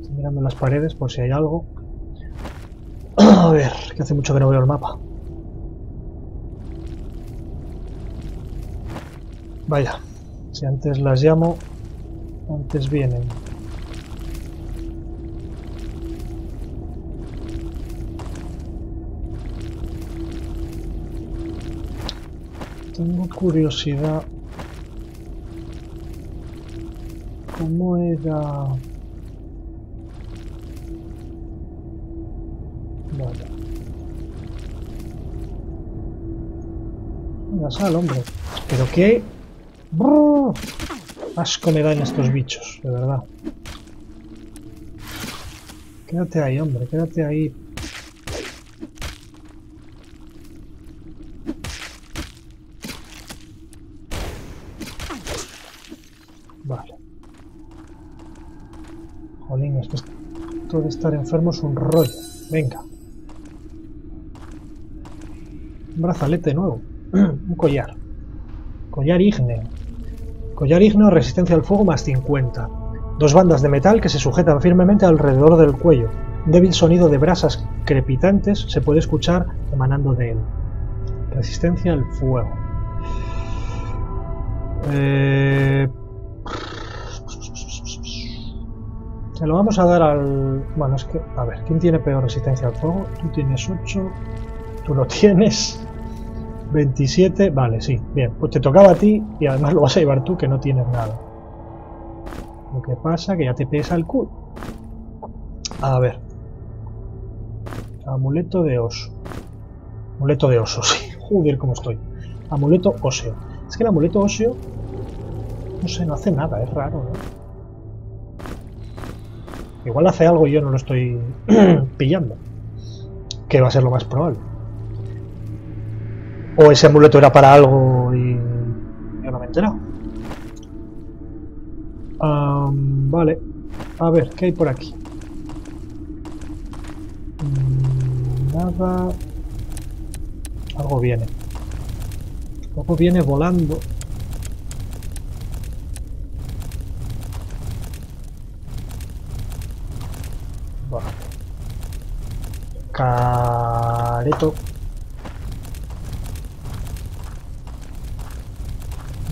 Estoy mirando las paredes por si hay algo. A ver, que hace mucho que no veo el mapa. Vaya, si antes las llamo, antes vienen. Tengo curiosidad. ¿Cómo era? Vale. Venga, sal, hombre. ¿Pero qué? ¡Brrr! Asco me dan estos bichos, de verdad. Quédate ahí, hombre, quédate ahí. Vale. Jolín, esto es... todo de estar enfermo es un rollo. Venga. Un brazalete nuevo. Un collar. Collar ígneo. Collar ígneo, resistencia al fuego más cincuenta. Dos bandas de metal que se sujetan firmemente alrededor del cuello. Un débil sonido de brasas crepitantes se puede escuchar emanando de él. Resistencia al fuego. Eh... Se lo vamos a dar al... Bueno, es que... A ver, ¿quién tiene peor resistencia al fuego? Tú tienes ocho. Tú lo tienes. veintisiete. Vale, sí. Bien, pues te tocaba a ti y además lo vas a llevar tú, que no tienes nada. Lo que pasa que ya te pesa el culo. A ver. Amuleto de oso. Amuleto de oso, sí. Joder, cómo estoy. Amuleto óseo. Es que el amuleto óseo... No sé, no hace nada. Es raro, ¿no? Igual hace algo y yo no lo estoy pillando. Que va a ser lo más probable. O ese amuleto era para algo y yo no me he enterado. Um, vale. A ver, ¿qué hay por aquí? Nada. Algo viene. Algo viene volando. Vale. Careto.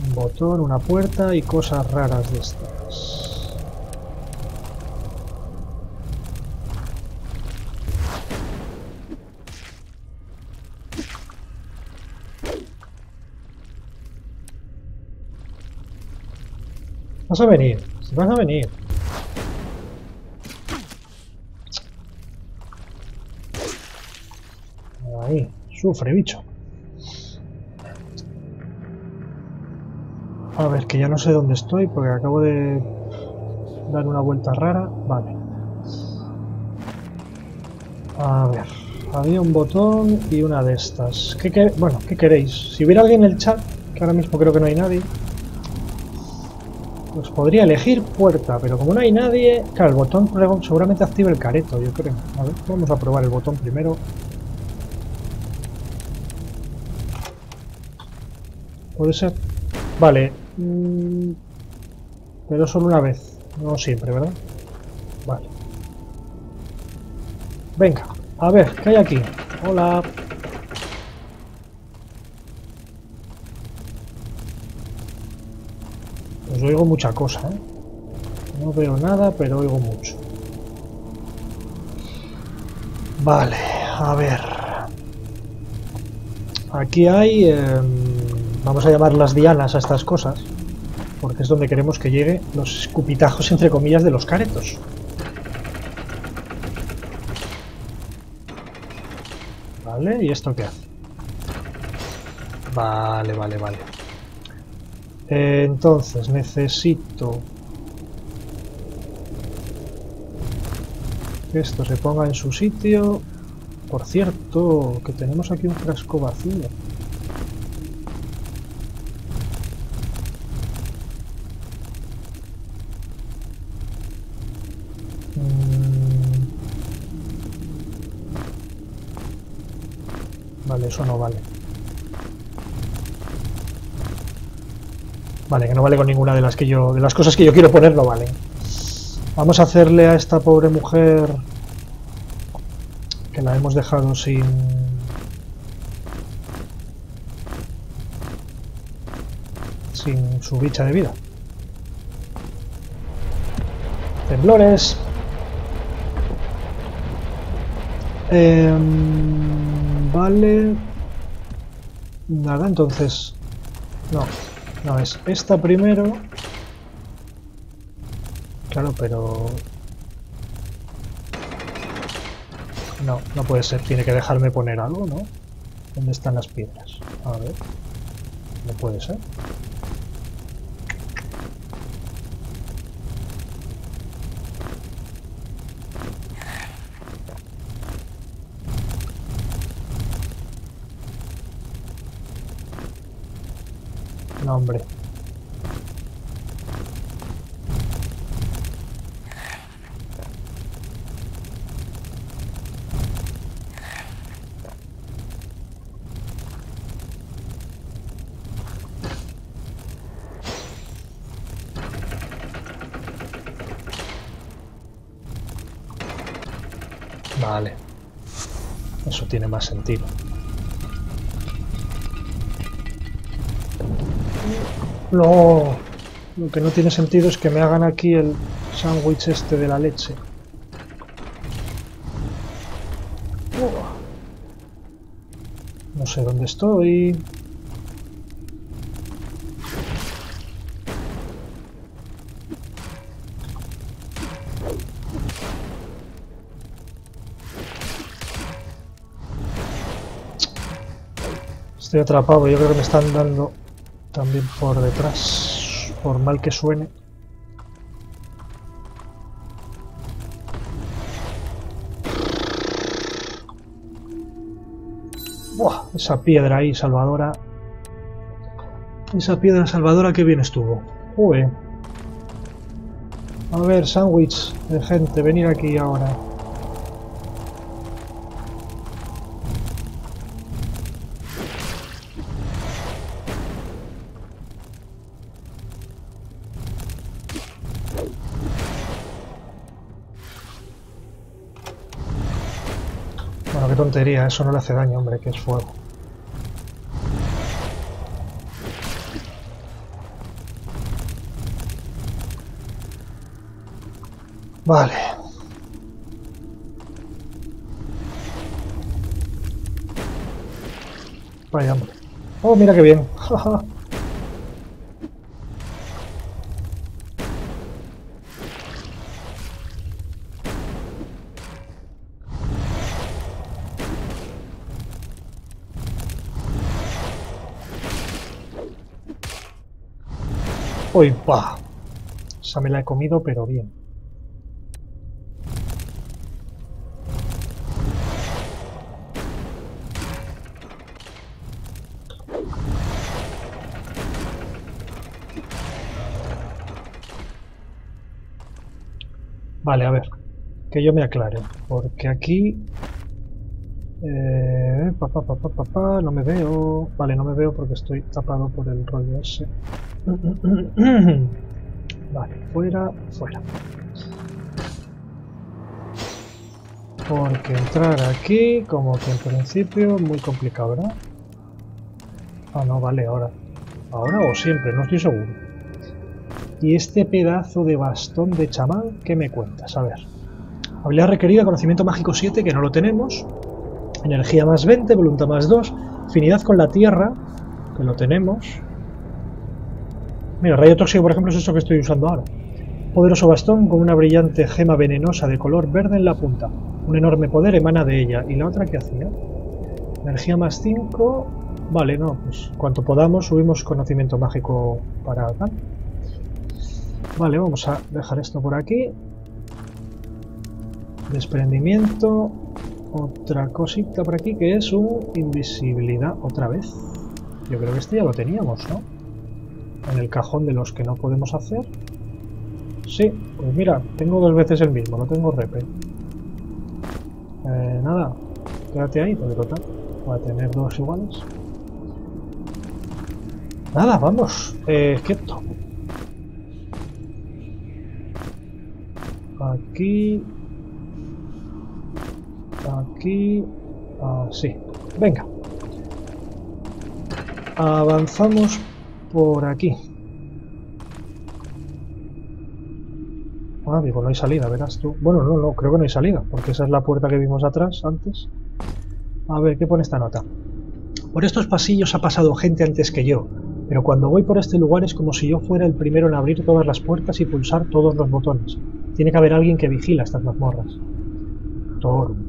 Un botón, una puerta y cosas raras de estas. Vas a venir, si vas a venir. Ahí, sufre, bicho. A ver, que ya no sé dónde estoy porque acabo de dar una vuelta rara. Vale. A ver, había un botón y una de estas. ¿Qué que... Bueno, ¿qué queréis? Si hubiera alguien en el chat, que ahora mismo creo que no hay nadie, pues podría elegir puerta, pero como no hay nadie... Claro, el botón seguramente activa el careto, yo creo. A ver, vamos a probar el botón primero. Puede ser. Vale. Mm, pero solo una vez. No siempre, ¿verdad? Vale. Venga. A ver, ¿qué hay aquí? Hola. Pues oigo mucha cosa, ¿eh? No veo nada, pero oigo mucho. Vale. A ver. Aquí hay... Eh... Vamos a llamar las dianas a estas cosas, porque es donde queremos que llegue los escupitajos, entre comillas, de los caretos. Vale, ¿y esto qué hace? Vale, vale, vale. Eh, entonces, necesito... que esto se ponga en su sitio. Por cierto, que tenemos aquí un frasco vacío. Vale, eso no vale. Vale, que no vale con ninguna de las que yo, de las cosas que yo quiero poner, no vale. Vamos a hacerle a esta pobre mujer que la hemos dejado sin... sin su bicha de vida. Temblores. Eh... Vale. Nada, entonces... No, no es esta primero. Claro, pero... No, no puede ser. Tiene que dejarme poner algo, ¿no? ¿Dónde están las piedras? A ver. No puede ser. No, hombre. Vale. Eso tiene más sentido. No, lo que no tiene sentido es que me hagan aquí el sándwich este de la leche. No sé dónde estoy. Estoy atrapado, yo creo que me están dando también por detrás, por mal que suene. Buah, esa piedra ahí, salvadora. Esa piedra salvadora que bien estuvo. Uy. A ver, sándwich de gente, venir aquí ahora. Tontería, eso no le hace daño, hombre, que es fuego. Vale. Vaya, hombre. Oh, mira qué bien. Uy, pa. Esa me la he comido, pero bien. Vale, a ver. Que yo me aclare. Porque aquí... Eh, pa, pa, pa, pa, pa, pa, no me veo. Vale, no me veo porque estoy tapado por el rollo ese. Vale, fuera, fuera. Porque entrar aquí, como que en principio, muy complicado, ¿verdad? Ah, no, vale, ahora. Ahora o siempre, no estoy seguro. Y este pedazo de bastón de chamán, ¿qué me cuentas? A ver. Habilidad requerida, conocimiento mágico siete, que no lo tenemos. Energía más veinte, voluntad más dos. Afinidad con la tierra, que lo tenemos. Mira, rayo tóxico, por ejemplo, es eso que estoy usando ahora. Poderoso bastón con una brillante gema venenosa de color verde en la punta. Un enorme poder emana de ella. ¿Y la otra qué hacía? Energía más cinco... Vale, no, pues cuanto podamos subimos conocimiento mágico para tal. Vale, vamos a dejar esto por aquí. Desprendimiento... Otra cosita por aquí que es un invisibilidad otra vez. Yo creo que este ya lo teníamos, ¿no? En el cajón de los que no podemos hacer. Sí, pues mira, tengo dos veces el mismo, no tengo repe. Eh, nada, quédate ahí, porque total, voy a tener dos iguales. Nada, vamos, eh, quieto. Aquí... Aquí... Así. Venga. Avanzamos por aquí. Ah, digo, no hay salida, verás tú. Bueno, no, no, creo que no hay salida, porque esa es la puerta que vimos atrás antes. A ver, ¿qué pone esta nota? Por estos pasillos ha pasado gente antes que yo, pero cuando voy por este lugar es como si yo fuera el primero en abrir todas las puertas y pulsar todos los botones. Tiene que haber alguien que vigila estas mazmorras. Torum.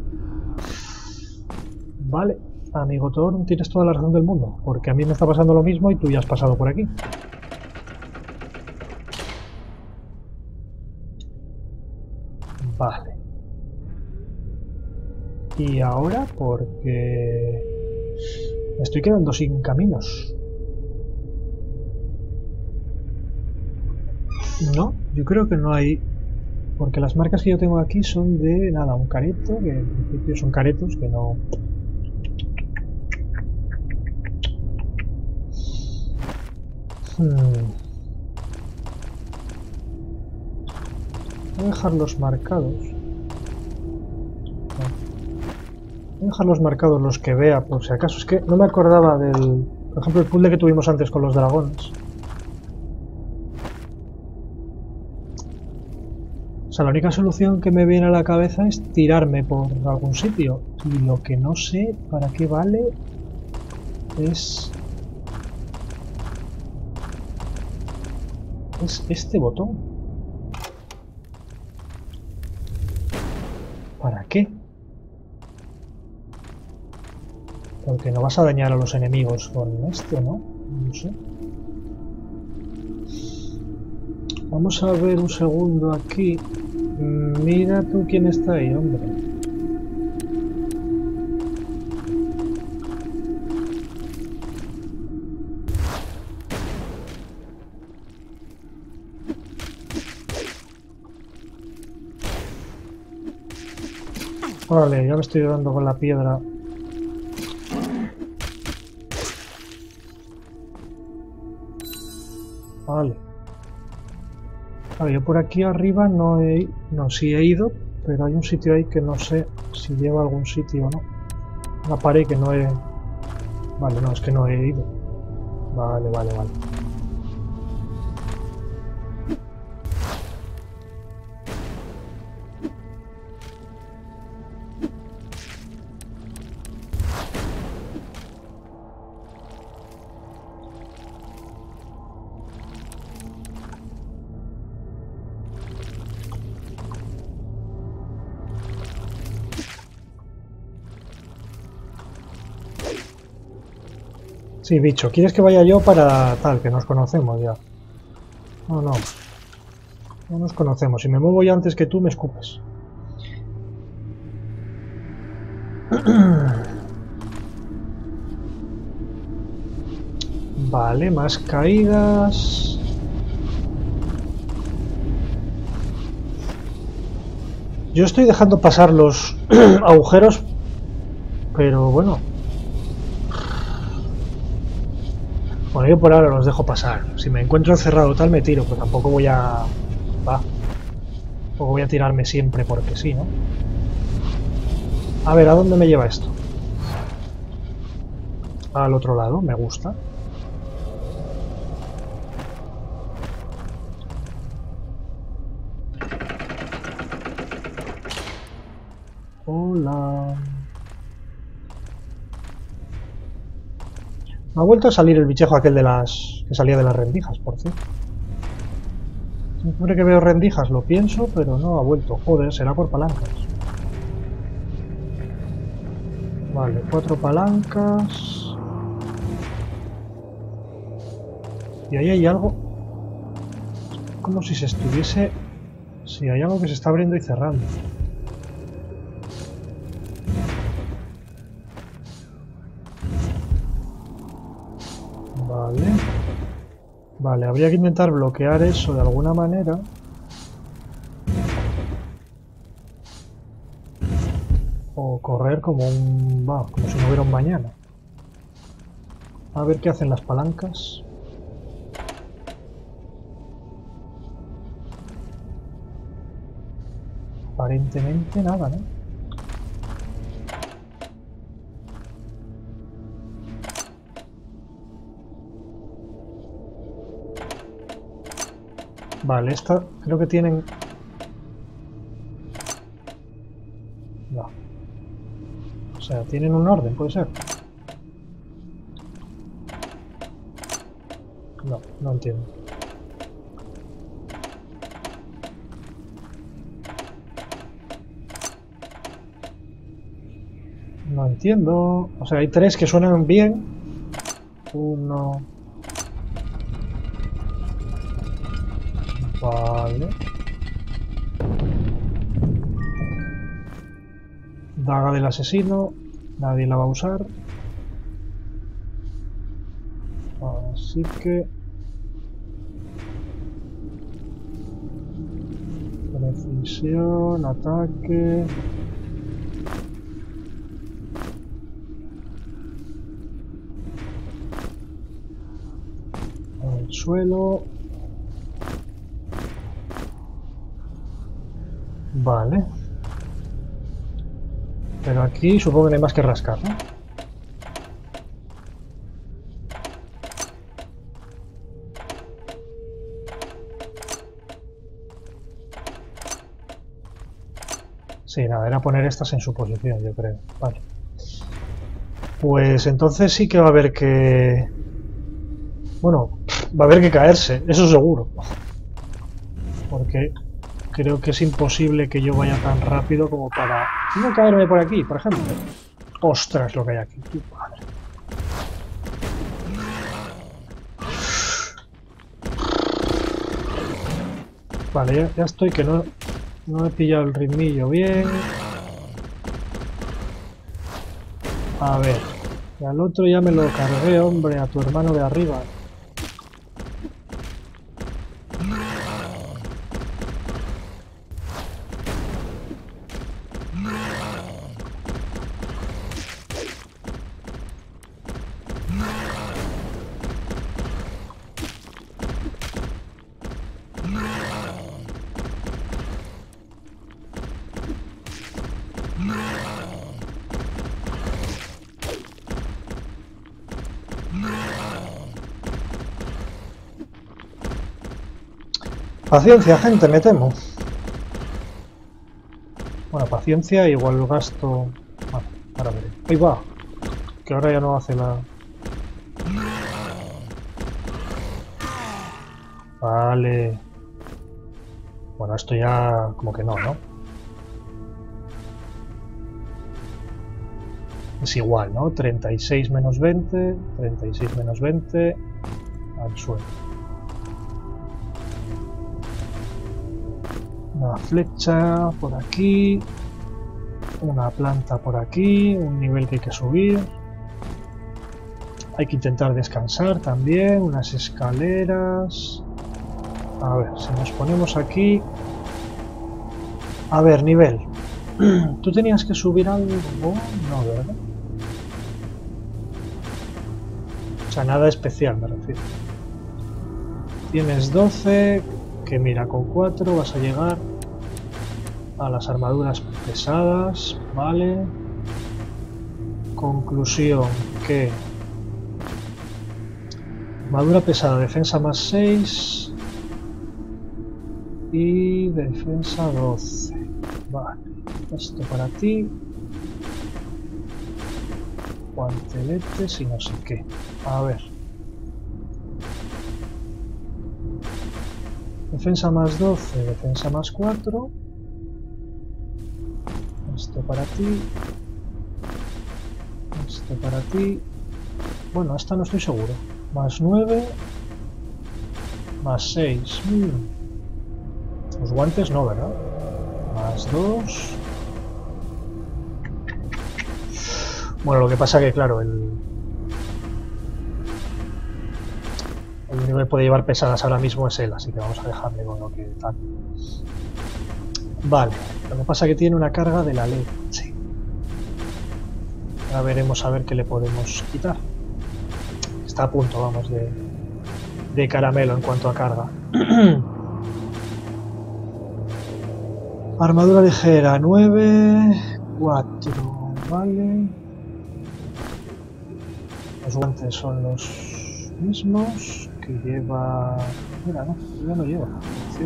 Vale, amigo Torum, tienes toda la razón del mundo, porque a mí me está pasando lo mismo y tú ya has pasado por aquí. Vale. Y ahora, porque... me estoy quedando sin caminos. No, yo creo que no hay, porque las marcas que yo tengo aquí son de, nada, un careto, que en principio son caretos, que no... Hmm. Voy a dejarlos marcados. Voy a dejarlos marcados los que vea, por si acaso. Es que no me acordaba del... Por ejemplo, el puzzle que tuvimos antes con los dragones. O sea, la única solución que me viene a la cabeza es tirarme por algún sitio. Y lo que no sé para qué vale es... es este botón. ¿Para qué? Porque no vas a dañar a los enemigos con esto, ¿no? No sé. Vamos a ver un segundo aquí. Mira tú quién está ahí, hombre. Vale, ya me estoy dando con la piedra. Vale. Claro, yo por aquí arriba no he... No, sí he ido, pero hay un sitio ahí que no sé si lleva a algún sitio o no. Una pared que no he... Vale, no, es que no he ido. Vale, vale, vale. Sí, bicho, ¿quieres que vaya yo para tal? Que nos conocemos ya. No, no. No nos conocemos. Si me muevo ya antes que tú, me escupes. Vale, más caídas. Yo estoy dejando pasar los agujeros, pero bueno. Bueno, yo por ahora los dejo pasar. Si me encuentro encerrado tal, me tiro, pero tampoco voy a... Va. Tampoco voy a tirarme siempre porque sí, ¿no? A ver, ¿a dónde me lleva esto? Al otro lado, me gusta. Hola... Ha vuelto a salir el bichejo aquel de las... que salía de las rendijas, por cierto. Siempre que veo rendijas lo pienso, pero no ha vuelto. Joder, será por palancas. Vale, cuatro palancas. Y ahí hay algo... como si se estuviese... Sí, hay algo que se está abriendo y cerrando. Vale. Vale, habría que intentar bloquear eso de alguna manera. O correr como un... va, como si no hubiera un mañana. A ver qué hacen las palancas. Aparentemente nada, ¿no? Vale, esta creo que tienen... No. O sea, tienen un orden, puede ser. No, no entiendo. No entiendo. O sea, hay tres que suenan bien. Uno... Vale. Daga del asesino. Nadie la va a usar. Así que... Precisión, ataque... El suelo... Vale. Pero aquí supongo que no hay más que rascar, ¿no? Sí, nada, era poner estas en su posición, yo creo. Vale. Pues entonces sí que va a haber que... Bueno, va a haber que caerse, eso seguro. Porque creo que es imposible que yo vaya tan rápido como para... No caerme por aquí, por ejemplo. ¡Ostras, lo que hay aquí! ¡Qué padre! Vale, ya, ya estoy que no... No he pillado el ritmillo bien. A ver. Y al otro ya me lo cargué, hombre, a tu hermano de arriba. Paciencia, gente, me temo. Bueno, paciencia, igual lo gasto... Vale, ahora veré. ¡Ahí va! Que ahora ya no hace la... Vale. Bueno, esto ya... como que no, ¿no? Es igual, ¿no? treinta y seis menos veinte, treinta y seis menos veinte... Al suelo. Una flecha por aquí, una planta por aquí, un nivel que hay que subir. Hay que intentar descansar también, unas escaleras. A ver, si nos ponemos aquí... A ver, nivel. ¿Tú tenías que subir algo? No, ¿verdad? O sea, nada especial, me refiero. Tienes doce... Que mira, con cuatro vas a llegar a las armaduras pesadas, vale. Conclusión que... Armadura pesada, defensa más seis y defensa doce, vale. Esto para ti. Guanteletes y no sé qué. A ver. Defensa más doce, defensa más cuatro. Esto para ti. Esto para ti. Bueno, esta no estoy seguro. Más nueve. Más seis. Mm. Los guantes no, ¿verdad? Más dos. Bueno, lo que pasa que, claro, el... El nivel puede llevar pesadas ahora mismo es él, así que vamos a dejarle con lo que tal. Vale, lo que pasa es que tiene una carga de la leche. Ya veremos a ver qué le podemos quitar. Está a punto, vamos, de, de caramelo en cuanto a carga. Armadura ligera, nueve, cuatro, vale. Los guantes son los mismos. Lleva... Mira, no, ya no lleva. Sí.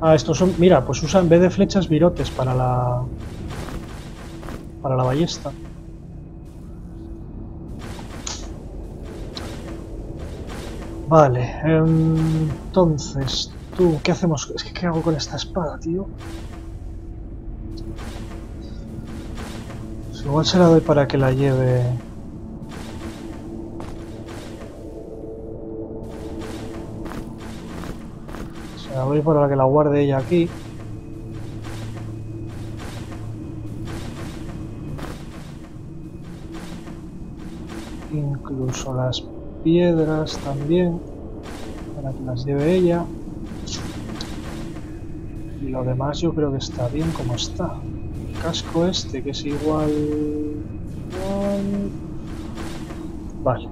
Ah, estos son... Mira, pues usa en vez de flechas virotes para la... Para la ballesta. Vale, entonces... Tú, ¿qué hacemos? Es que ¿qué hago con esta espada, tío? Igual se la doy para que la lleve... Se la doy para que la guarde ella aquí. incluso las piedras también, para que las lleve ella. Y lo demás yo creo que está bien como está. El casco este, que es igual... Vale.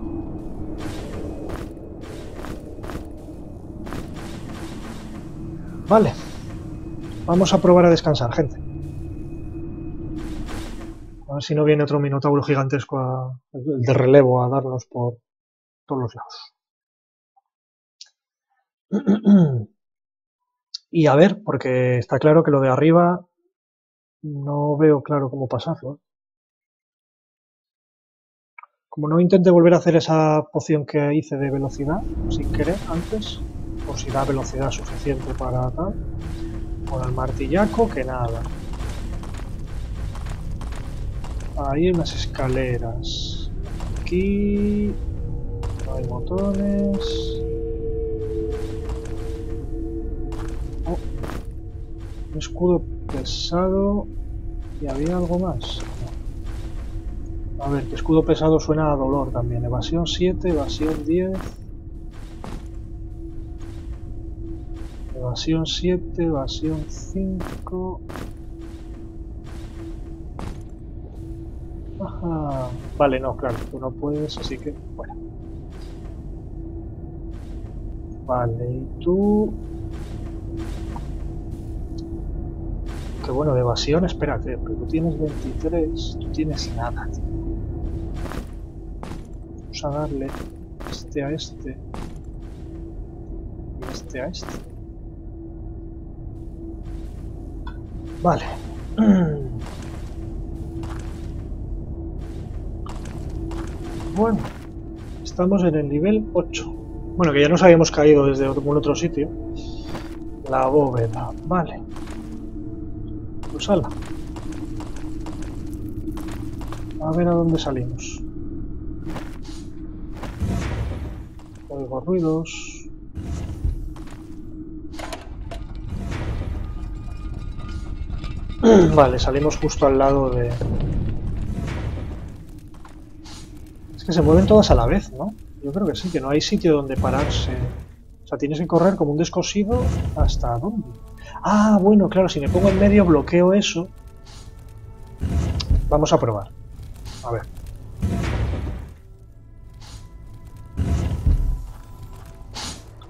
Vale. Vamos a probar a descansar, gente. A ver si no viene otro minotauro gigantesco a, de relevo a darnos por todos los lados. Y a ver, porque está claro que lo de arriba no veo claro cómo pasarlo. Como no intente volver a hacer esa poción que hice de velocidad, sin querer, antes, por si da velocidad suficiente para tal, con el martillaco que nada. Ahí en las escaleras. Aquí no hay botones. Oh, un escudo pesado. Y había algo más. No. A ver, que escudo pesado suena a dolor también. Evasión siete, evasión diez. Evasión siete, evasión cinco. Ajá. Vale, no, claro, tú no puedes, así que, bueno. Vale, y tú... Qué bueno, de evasión, espérate, pero tú tienes veintitrés, tú tienes nada, tío. Vamos a darle este a este. Y este a este. Vale. Bueno, estamos en el nivel ocho. Bueno, que ya nos habíamos caído desde algún otro sitio. La bóveda, vale. Pues ala. A ver a dónde salimos. Oigo ruidos. Vale, salimos justo al lado de... que se mueven todas a la vez, ¿no? Yo creo que sí, que no hay sitio donde pararse. O sea, tienes que correr como un descosido hasta dónde. Ah, bueno, claro, si me pongo en medio bloqueo eso. Vamos a probar. A ver.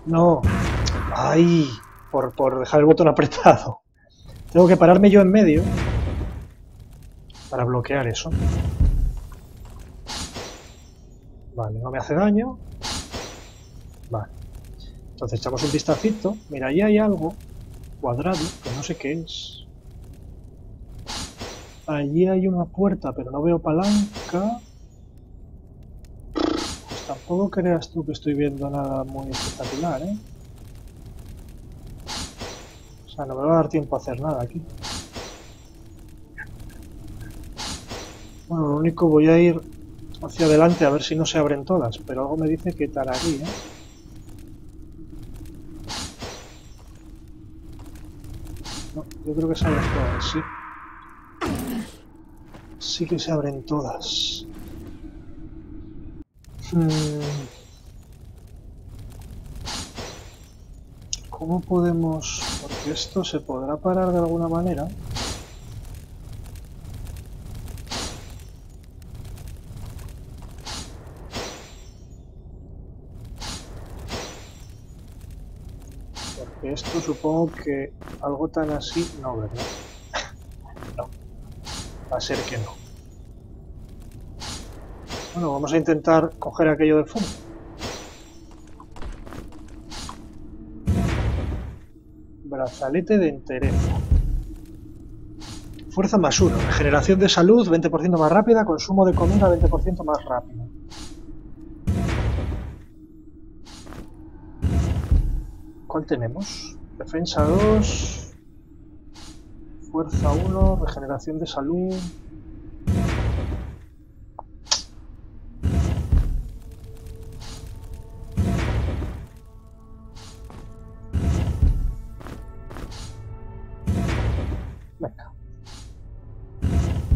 No. Ay, por, por dejar el botón apretado. Tengo que pararme yo en medio para bloquear eso. Vale, no me hace daño. Vale. Entonces echamos un vistacito. Mira, ahí hay algo cuadrado, que no sé qué es. Allí hay una puerta, pero no veo palanca. Pues tampoco creas tú que estoy viendo nada muy espectacular, ¿eh? O sea, no me va a dar tiempo a hacer nada aquí. Bueno, lo único voy a ir... hacia adelante a ver si no se abren todas, pero algo me dice que tararía. No, yo creo que se abren todas, sí. Sí que se abren todas. ¿Cómo podemos...? Porque esto se podrá parar de alguna manera. Esto supongo que algo tan así... No, ¿verdad? No. Va a ser que no. Bueno, vamos a intentar coger aquello del fondo. Brazalete de entereza. Fuerza más uno. Regeneración de salud veinte por ciento más rápida. Consumo de comida veinte por ciento más rápido. ¿Cuál tenemos? Defensa dos, Fuerza uno, Regeneración de salud. Venga.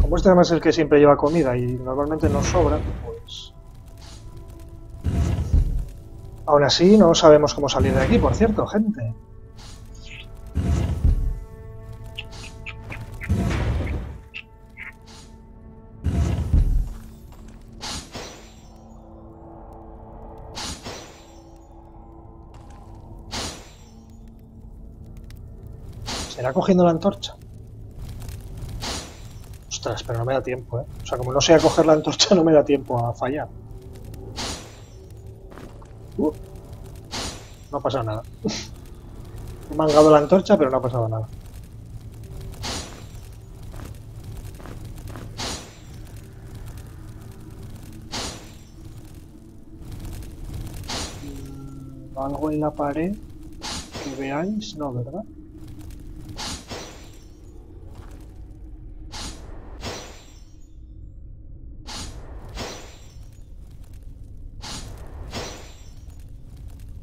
Como este además es el que siempre lleva comida y normalmente nos sobra, pues Aún así, no sabemos cómo salir de aquí, por cierto, gente. ¿Será cogiendo la antorcha? Ostras, pero no me da tiempo, ¿eh? O sea, como no sé a coger la antorcha, no me da tiempo a fallar. Uh, no ha pasado nada. He mangado la antorcha, pero no ha pasado nada. Algo en la pared que veáis, no, ¿verdad?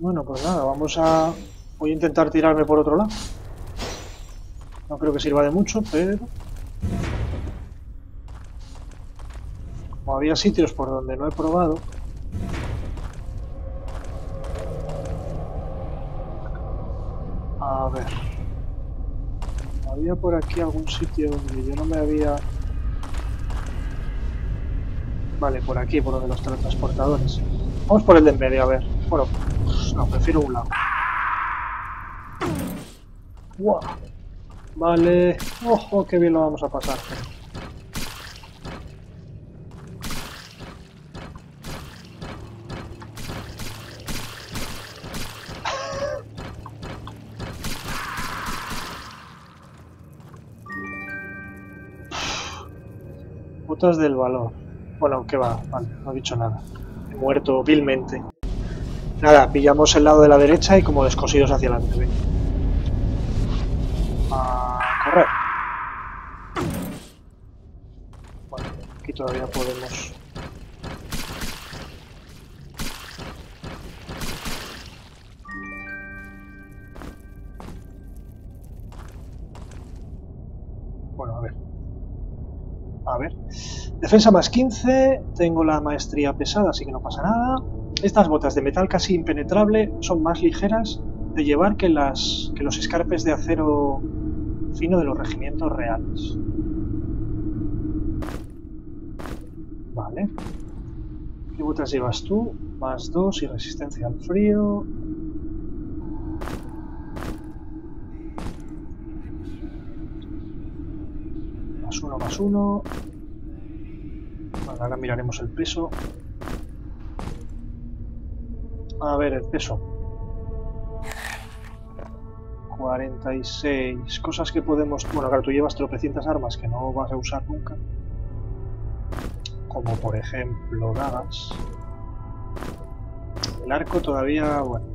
Bueno, pues nada, vamos a... Voy a intentar tirarme por otro lado. No creo que sirva de mucho, pero... Como había sitios por donde no he probado... A ver... Había por aquí algún sitio donde yo no me había... Vale, por aquí, por donde los teletransportadores. Vamos por el de en medio, a ver. Bueno... No, prefiero un lado. Wow. Vale. Ojo, qué bien lo vamos a pasar. Putas del valor. Bueno, qué va. Vale, no he dicho nada. He muerto vilmente. Nada, pillamos el lado de la derecha y como descosidos hacia adelante. ¿Ve? A correr. Bueno, aquí todavía podemos... Bueno, a ver. A ver. Defensa más quince. Tengo la maestría pesada, así que no pasa nada. Estas botas de metal casi impenetrable son más ligeras de llevar que, las, que los escarpes de acero fino de los regimientos reales. Vale. ¿Qué botas llevas tú? Más dos y resistencia al frío. Más uno, más uno. Bueno, ahora miraremos el peso. A ver, el peso. cuarenta y seis. Cosas que podemos... Bueno, claro, tú llevas tropecientas armas que no vas a usar nunca. Como, por ejemplo, dagas. El arco todavía... Bueno.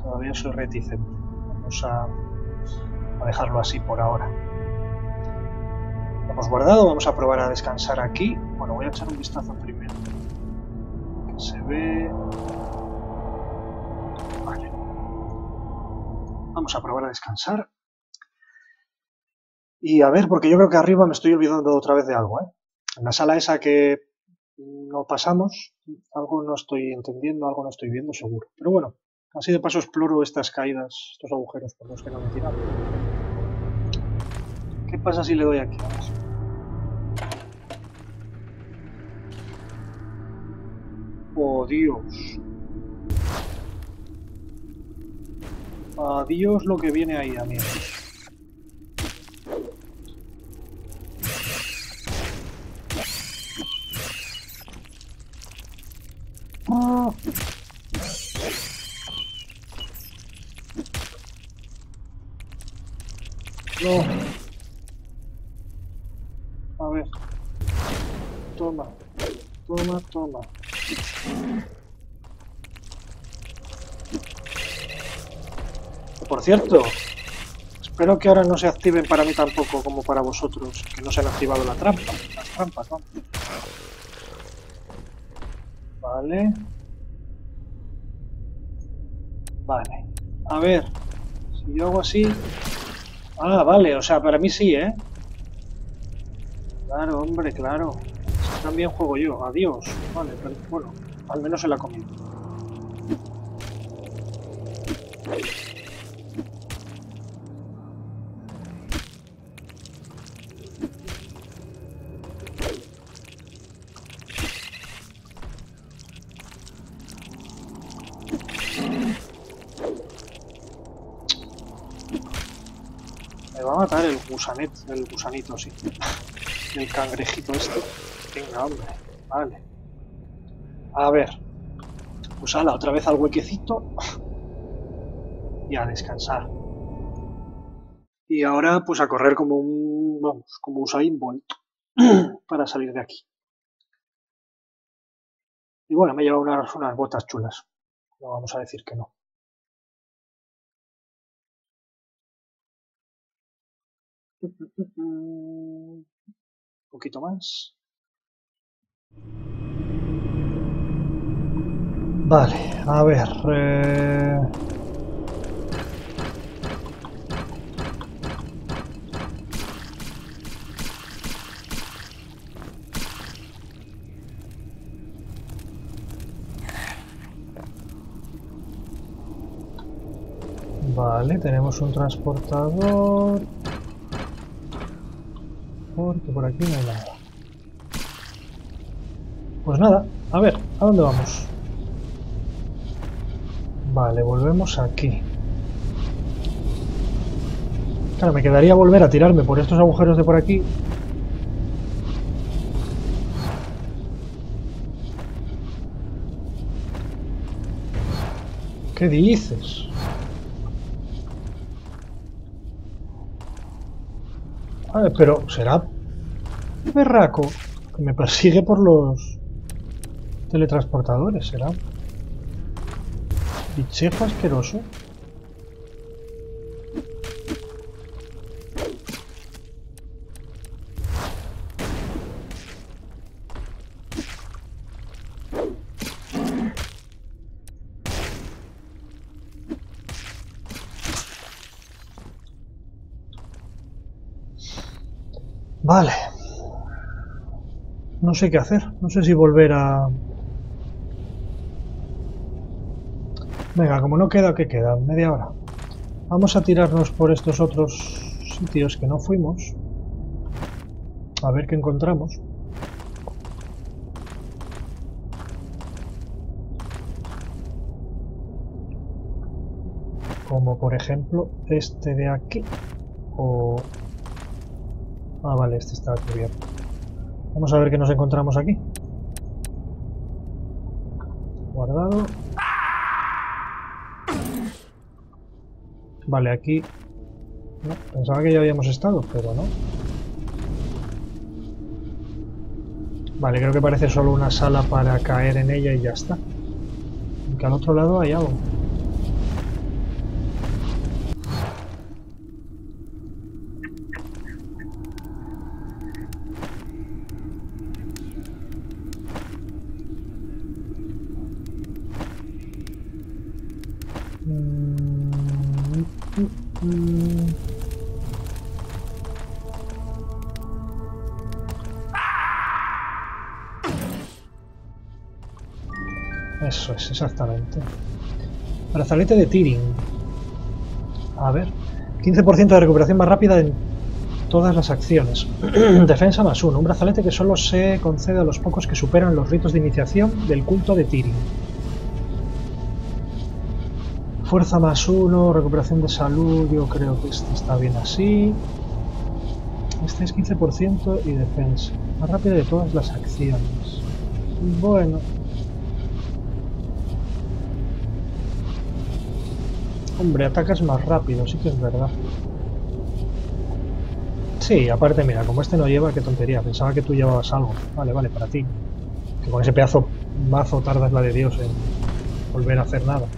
Todavía soy reticente. Vamos a, a dejarlo así por ahora. Lo hemos guardado. Vamos a probar a descansar aquí. Bueno, voy a echar un vistazo primero. Que se ve... Vale. Vamos a probar a descansar. Y a ver, porque yo creo que arriba me estoy olvidando otra vez de algo, ¿eh? En la sala esa que no pasamos, algo no estoy entendiendo, algo no estoy viendo seguro. Pero bueno, así de paso exploro estas caídas, estos agujeros por los que no me he tirado. ¿Qué pasa si le doy aquí? A ver. ¡Oh, Dios! Adiós lo que viene ahí, amigo. ¡Oh! No. A ver. Toma. Toma, toma. Por cierto, espero que ahora no se activen para mí tampoco, como para vosotros, que no se han activado la trampa, las trampas, ¿no? Vale. Vale. A ver, si yo hago así... Ah, vale, o sea, para mí sí, ¿eh? Claro, hombre, claro. También juego yo, adiós. Vale, pero, bueno, al menos se la comida. Me va a matar el gusanet, el gusanito, sí. El cangrejito este. Venga, hombre. Vale. A ver. Pues ala, otra vez al huequecito. Y a descansar. Y ahora, pues a correr como un... Vamos, como Usain Bolt. Para salir de aquí. Y bueno, me he llevado unas, unas botas chulas. No vamos a decir que no. Un poquito más. Vale, a ver. Eh... Vale, tenemos un transportador. Porque por aquí no hay nada. Pues nada, a ver, ¿a dónde vamos? Vale, volvemos aquí. Claro, me quedaría volver a tirarme por estos agujeros de por aquí. ¿Qué dices? A ver, pero será berraco que me persigue por los teletransportadores, será bichejo asqueroso. Vale. No sé qué hacer. No sé si volver a... Venga, como no queda, ¿qué queda? Media hora. Vamos a tirarnos por estos otros sitios que no fuimos. A ver qué encontramos. Como por ejemplo este de aquí. O... Ah, vale, este está cubierto. Vamos a ver qué nos encontramos aquí. Guardado. Vale, aquí... No, pensaba que ya habíamos estado, pero no. Vale, creo que parece solo una sala para caer en ella y ya está. Aunque al otro lado hay algo. Eso es, exactamente. Brazalete de Tyrion. A ver. quince por ciento de recuperación más rápida en todas las acciones. Defensa más uno. Un brazalete que solo se concede a los pocos que superan los ritos de iniciación del culto de Tyrion. Fuerza más uno. Recuperación de salud. Yo creo que este está bien así. Este es quince por ciento y defensa. Más rápida de todas las acciones. Bueno. Hombre, atacas más rápido, sí que es verdad. Sí, aparte, mira, como este no lleva, qué tontería. Pensaba que tú llevabas algo. Vale, vale, para ti. Que con ese pedazo mazo tardas la de Dios en volver a hacer nada.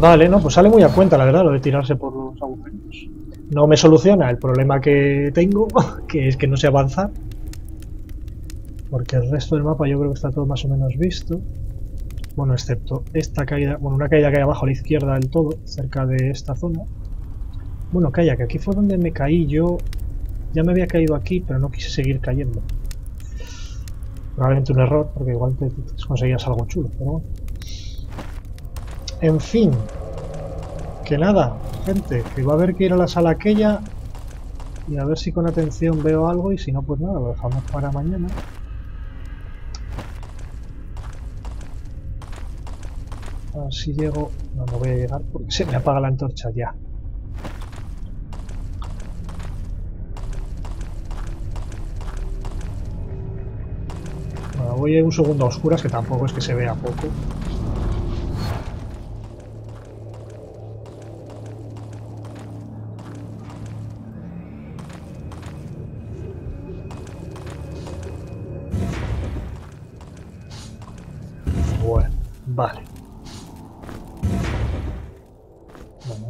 Vale, no, pues sale muy a cuenta, la verdad, lo de tirarse por los agujeros. No me soluciona el problema que tengo, que es que no se avanza. Porque el resto del mapa yo creo que está todo más o menos visto. Bueno, excepto esta caída. Bueno, una caída que hay abajo a la izquierda del todo, cerca de esta zona. Bueno, calla, que aquí fue donde me caí yo. Ya me había caído aquí, pero no quise seguir cayendo. Probablemente un error, porque igual te, te conseguías algo chulo, pero bueno. En fin. Que nada, gente, que va a haber que ir a la sala aquella y a ver si con atención veo algo, y si no, pues nada, lo dejamos para mañana. A ver si llego... No, no voy a llegar porque se me apaga la antorcha ya. Bueno, voy a ir un segundo a oscuras, que tampoco es que se vea poco. Bueno, vale.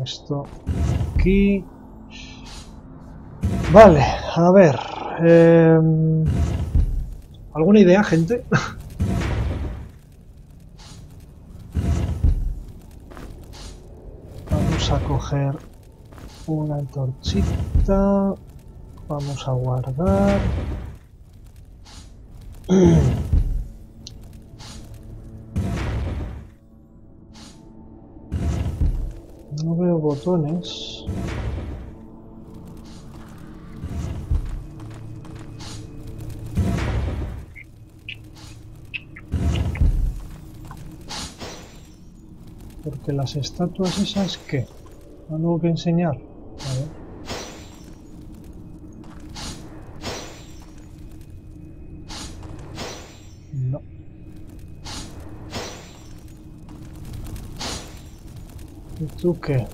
Esto aquí. Vale, a ver. Eh, ¿Alguna idea, gente? Vamos a coger una antorchita. Vamos a guardar. No veo botones. Porque las estatuas esas, ¿qué? ¿Algo que enseñar? A ver. No. ¿Y tú qué?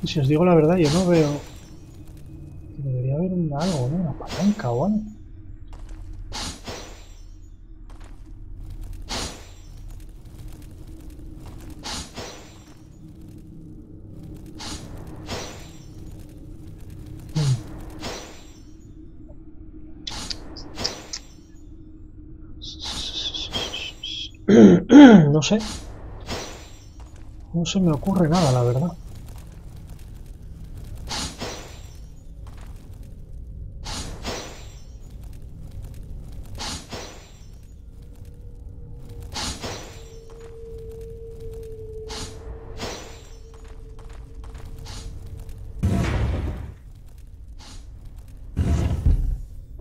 Y si os digo la verdad, yo no veo... Debería haber un algo, ¿no? Una palanca o algo. No sé. No se me ocurre nada, la verdad.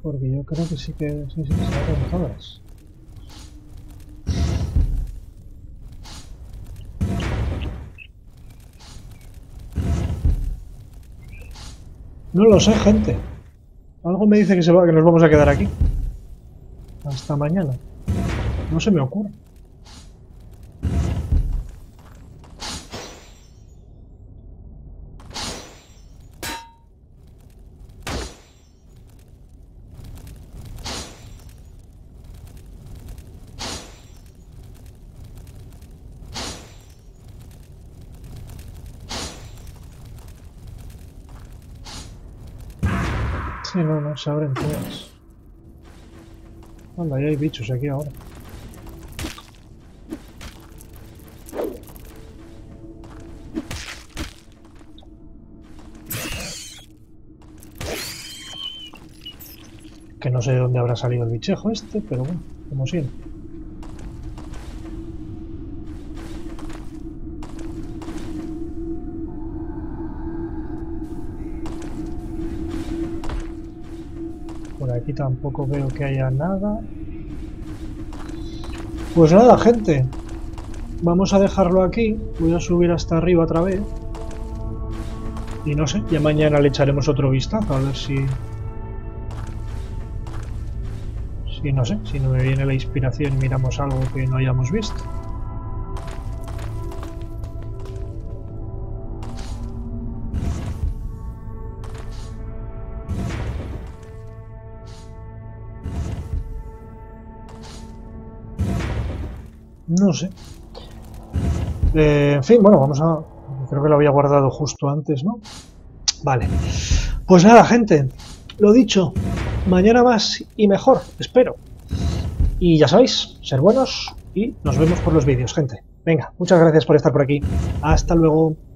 Porque yo creo que sí que sí, sí, se abren todas. No lo sé, gente. Algo me dice que, se va, que nos vamos a quedar aquí. Hasta mañana. No se me ocurre. Sí, no, no se abren todas. Anda, ya hay bichos aquí ahora. Que no sé de dónde habrá salido el bichejo este, pero bueno, como siempre. Aquí tampoco veo que haya nada. Pues nada, gente. Vamos a dejarlo aquí. Voy a subir hasta arriba otra vez. Y no sé, ya mañana le echaremos otro vistazo. A ver si... Si no sé, si no me viene la inspiración, miramos algo que no hayamos visto. No sé. Eh, en fin, bueno, vamos a... Creo que lo había guardado justo antes, ¿no? Vale. Pues nada, gente. Lo dicho. Mañana más y mejor, espero. Y ya sabéis, ser buenos y nos vemos por los vídeos, gente. Venga, muchas gracias por estar por aquí. Hasta luego.